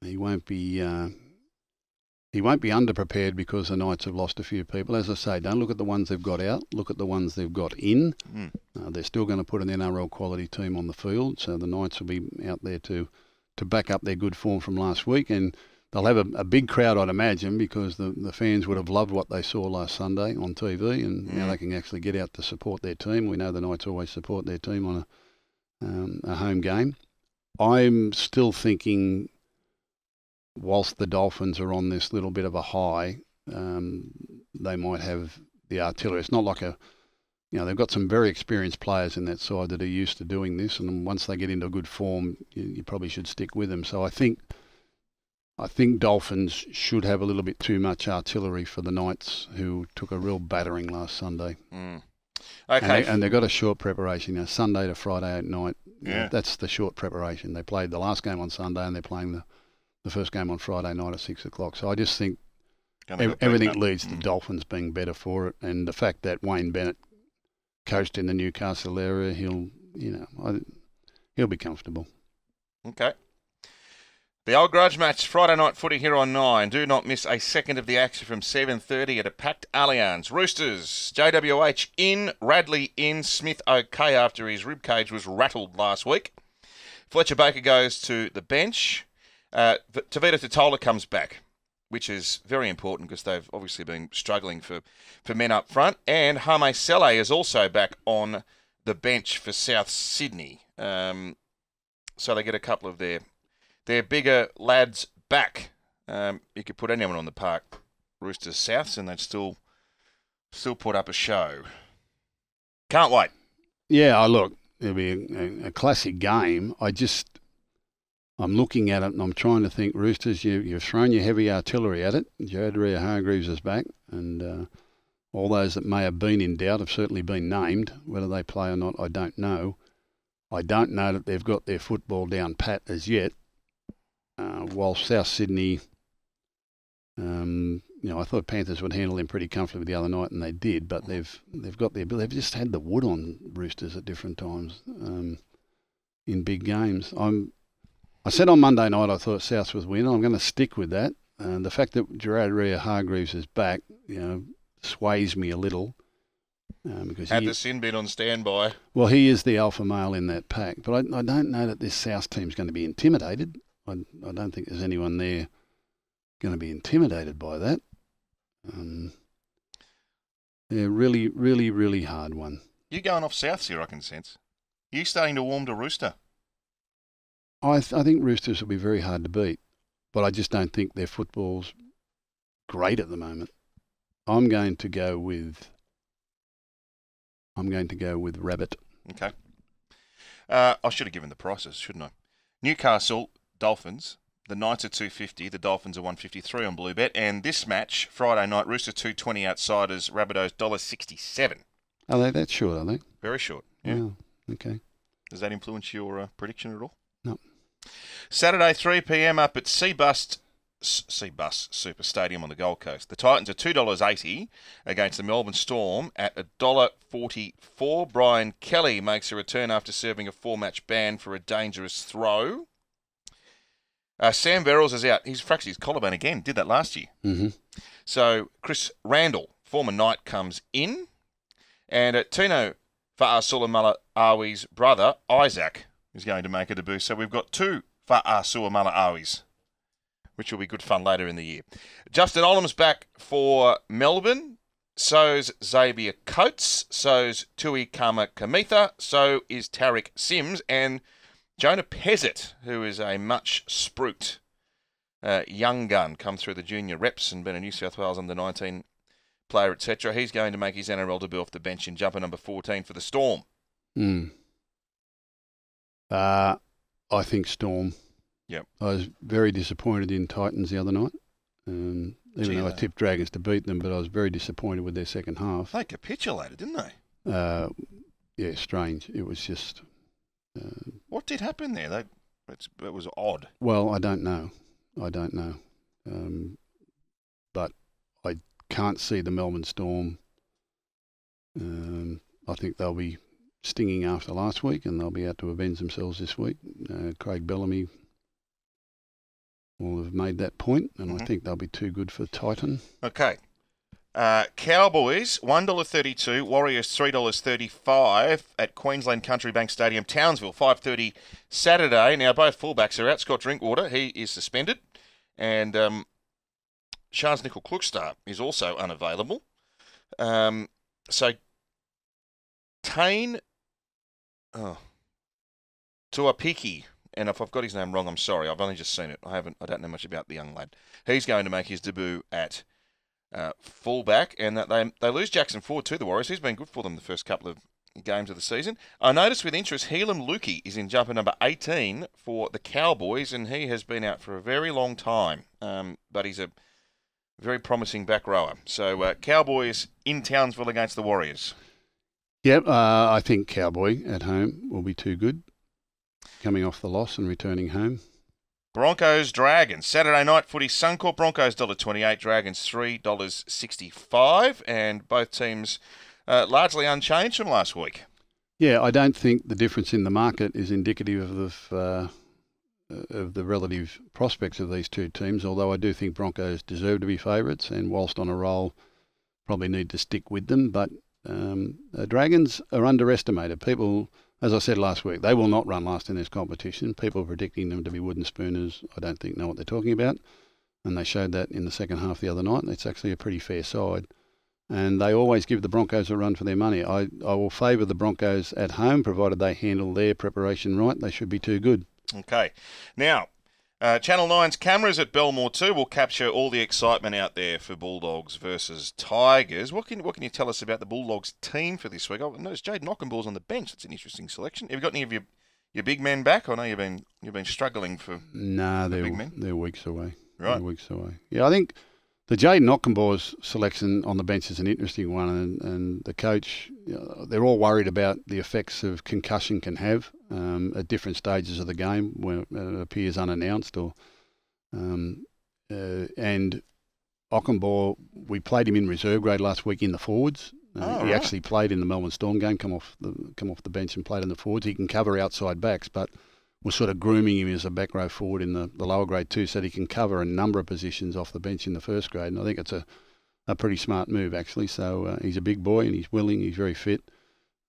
He won't be uh, He won't be underprepared because the Knights have lost a few people. As I say, don't look at the ones they've got out. Look at the ones they've got in. Mm. Uh, they're still going to put an N R L quality team on the field, so the Knights will be out there to, to back up their good form from last week. And they'll have a, a big crowd, I'd imagine, because the, the fans would have loved what they saw last Sunday on T V, and mm. now they can actually get out to support their team. We know the Knights always support their team on a, um, a home game. I'm still thinking... whilst the Dolphins are on this little bit of a high, um, they might have the artillery. It's not like a, you know, they've got some very experienced players in that side that are used to doing this, and once they get into good form, you, you probably should stick with them. So I think, I think Dolphins should have a little bit too much artillery for the Knights, who took a real battering last Sunday. Mm. Okay, and, they, and they've got a short preparation now, Sunday to Friday at night. Yeah. That's the short preparation. They played the last game on Sunday, and they're playing the. the first game on Friday night at six o'clock. So I just think ev everything leads to mm. Dolphins being better for it. And the fact that Wayne Bennett coached in the Newcastle area, he'll, you know, I, he'll be comfortable. Okay. The old grudge match, Friday night footy here on nine. Do not miss a second of the action from seven thirty at a packed Allianz. Roosters, J W H in, Radley in, Smith okay after his ribcage was rattled last week. Fletcher Baker goes to the bench. Uh, Tevita Totola comes back, which is very important because they've obviously been struggling for, for men up front. And Hame Sele is also back on the bench for South Sydney. Um, so they get a couple of their, their bigger lads back. Um, you could put anyone on the park, Roosters, Souths, and they'd still, still put up a show. Can't wait. Yeah, I look, it'll be a, a classic game. I just... I'm looking at it and I'm trying to think, Roosters, you, you've thrown your heavy artillery at it. Jodria Hargreaves is back, and uh, all those that may have been in doubt have certainly been named. Whether they play or not, I don't know. I don't know that they've got their football down pat as yet, uh, while South Sydney, um, you know, I thought Panthers would handle them pretty comfortably the other night, and they did, but they've they've got their ability. They've just had the wood on Roosters at different times um, in big games. I'm... I said on Monday night I thought South was winning. I'm going to stick with that. And the fact that Jodria Hargreaves is back, you know, sways me a little. Um, because Had he, the sin bin on standby. Well, he is the alpha male in that pack. But I, I don't know that this South team's going to be intimidated. I, I don't think there's anyone there going to be intimidated by that. Um, yeah, really, really, really hard one. You're going off Souths here, I can sense. You're starting to warm to Rooster. I, th I think Roosters will be very hard to beat, but I just don't think their football's great at the moment. I'm going to go with. I'm going to go with Rabbit. Okay. Uh, I should have given the prices, shouldn't I? Newcastle Dolphins. The Knights are two fifty. The Dolphins are one fifty three on Blue Bet. And this match Friday night, Rooster two twenty outsiders. Rabbitohs dollar sixty seven. Are they that short? Are they very short? Yeah. Oh, okay. Does that influence your uh, prediction at all? No. Saturday, three p m up at Seabus Seabus Super Stadium on the Gold Coast. The Titans are two dollars eighty against the Melbourne Storm at one dollar forty-four. Brian Kelly makes a return after serving a four-match ban for a dangerous throw. Uh, Sam Verrills is out. He's fractured his collarbone again. Did that last year. Mm-hmm. So Chris Randall, former Knight, comes in. And uh, Tino Fa'asulimala'awi's brother, Isaac, is going to make a debut. So we've got two Fa'asulimala'awis, which will be good fun later in the year. Justin Olam's back for Melbourne. So's Xavier Coates. So's Tui Kama Kamitha. So is Tarek Sims. And Jonah Pezzett, who is a much spruiked uh, young gun, come through the junior reps and been a New South Wales under nineteen player, et cetera. He's going to make his N R L debut off the bench in jumper number fourteen for the Storm. Mm. Uh, I think Storm. Yep. I was very disappointed in Titans the other night. Um, even Gee, though I tipped Dragons to beat them, but I was very disappointed with their second half. They capitulated, didn't they? Uh, yeah, strange. It was just... Uh, what did happen there? They, it's, it was odd. Well, I don't know. I don't know. Um, but I can't see the Melbourne Storm. Um, I think they'll be... stinging after last week, and they'll be out to avenge themselves this week. Uh, Craig Bellamy will have made that point, and mm-hmm. I think they'll be too good for Titan. Okay. Uh, Cowboys, one dollar thirty-two. Warriors, three dollars thirty-five at Queensland Country Bank Stadium, Townsville, five thirty Saturday. Now, both fullbacks are out. Scott Drinkwater, he is suspended. And um, Shaz Nickel-Klukstar is also unavailable. Um, so, Tane oh, Tuapiki, and if I've got his name wrong, I'm sorry. I've only just seen it. I haven't. I don't know much about the young lad. He's going to make his debut at... Uh, fullback, and that they they lose Jackson Ford to the Warriors. He's been good for them the first couple of games of the season. I noticed with interest, Helam Lukey is in jumper number eighteen for the Cowboys, and he has been out for a very long time, um, but he's a very promising back rower. So uh, Cowboys in Townsville against the Warriors. Yep, uh, I think Cowboy at home will be too good, coming off the loss and returning home. Broncos, Dragons, Saturday night footy, Suncorp, Broncos one dollar twenty-eight, Dragons three dollars sixty-five, and both teams uh, largely unchanged from last week. Yeah, I don't think the difference in the market is indicative of the, uh, of the relative prospects of these two teams, although I do think Broncos deserve to be favourites, and whilst on a roll, probably need to stick with them, but um, the Dragons are underestimated. People... As I said last week, they will not run last in this competition. People predicting them to be wooden spooners, I don't think know what they're talking about. And they showed that in the second half the other night. It's actually a pretty fair side. And they always give the Broncos a run for their money. I, I will favour the Broncos at home, provided they handle their preparation right. They should be too good. Okay. Now, uh, Channel nine's cameras at Belmore too will capture all the excitement out there for Bulldogs versus Tigers. What can what can you tell us about the Bulldogs team for this week? I've noticed Jade Knockenball's on the bench. It's an interesting selection. Have you got any of your, your big men back? I know you've been you've been struggling for nah, the big men. They're weeks away. Right, they're weeks away. Yeah, I think the Jade Knockenball's selection on the bench is an interesting one, and and the coach, you know, they're all worried about the effects of concussion can have. Um, at different stages of the game, when it appears unannounced, or um, uh, and Ockenbaugh, we played him in reserve grade last week in the forwards. Uh, oh, he right. actually played in the Melbourne Storm game, come off the come off the bench and played in the forwards. He can cover outside backs, but we're sort of grooming him as a back row forward in the, the lower grade too, so that he can cover a number of positions off the bench in the first grade. And I think it's a a pretty smart move actually. So uh, he's a big boy and he's willing. He's very fit.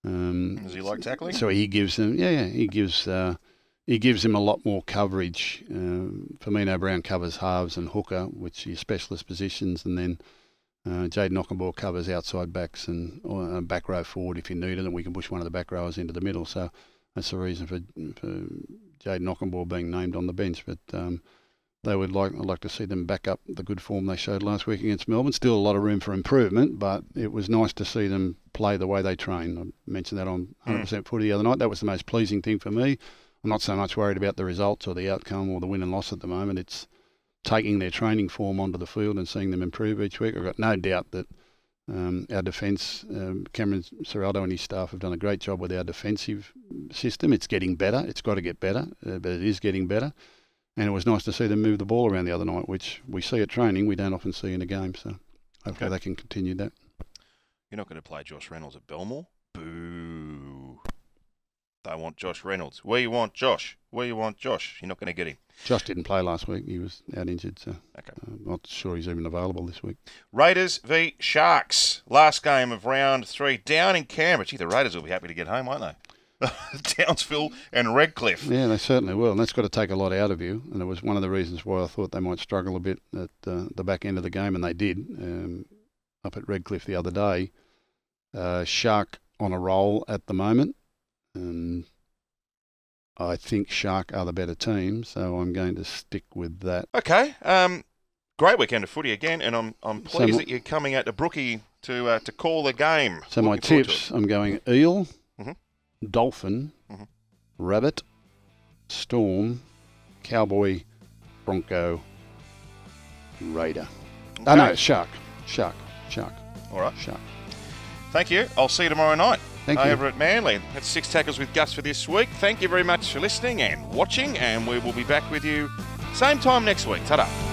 Um, Does he like tackling? So he gives him, yeah, yeah, he gives uh, he gives him a lot more coverage. Um, Firmino Brown covers halves and hooker, which are specialist positions, and then uh, Jade Knockenball covers outside backs and uh, back row forward if you need it, and we can push one of the back rowers into the middle. So that's the reason for, for Jade Knockenball being named on the bench. But um, they would like I'd like to see them back up the good form they showed last week against Melbourne. Still a lot of room for improvement, but it was nice to see them play the way they train. I mentioned that on one hundred percent Footy the other night. That was the most pleasing thing for me. I'm not so much worried about the results or the outcome or the win and loss at the moment. It's taking their training form onto the field and seeing them improve each week. I've got no doubt that um, our defence, um, Cameron Serraldo and his staff have done a great job with our defensive system. It's getting better. It's got to get better, uh, but it is getting better. And it was nice to see them move the ball around the other night, which we see at training, we don't often see in a game. So hopefully okay. they can continue that. You're not going to play Josh Reynolds at Belmore? Boo. They want Josh Reynolds. Where you want Josh? Where you want Josh? You're not going to get him. Josh didn't play last week. He was out injured, so okay. I'm not sure he's even available this week. Raiders v Sharks. Last game of round three down in Canberra. Gee, the Raiders will be happy to get home, won't they? Townsville and Redcliffe. Yeah, they certainly will, and that's got to take a lot out of you, and it was one of the reasons why I thought they might struggle a bit at uh, the back end of the game, and they did um, up at Redcliffe the other day. Uh, Shark on a roll at the moment, and I think Shark are the better team, so I'm going to stick with that. Okay, um, great weekend of footy again, and I'm I'm pleased so that you're coming out to Brookie to uh, to call the game. So Looking my tips, I'm going Eel, mm-hmm. Dolphin, mm-hmm. Rabbit, Storm, Cowboy, Bronco, Raider. Okay. Oh, no, Shark. Shark. Shark. All right. Shark. Thank you. I'll see you tomorrow night. Thank you. Over at Manly. That's Six Tackles with Gus for this week. Thank you very much for listening and watching, and we will be back with you same time next week. Ta-da.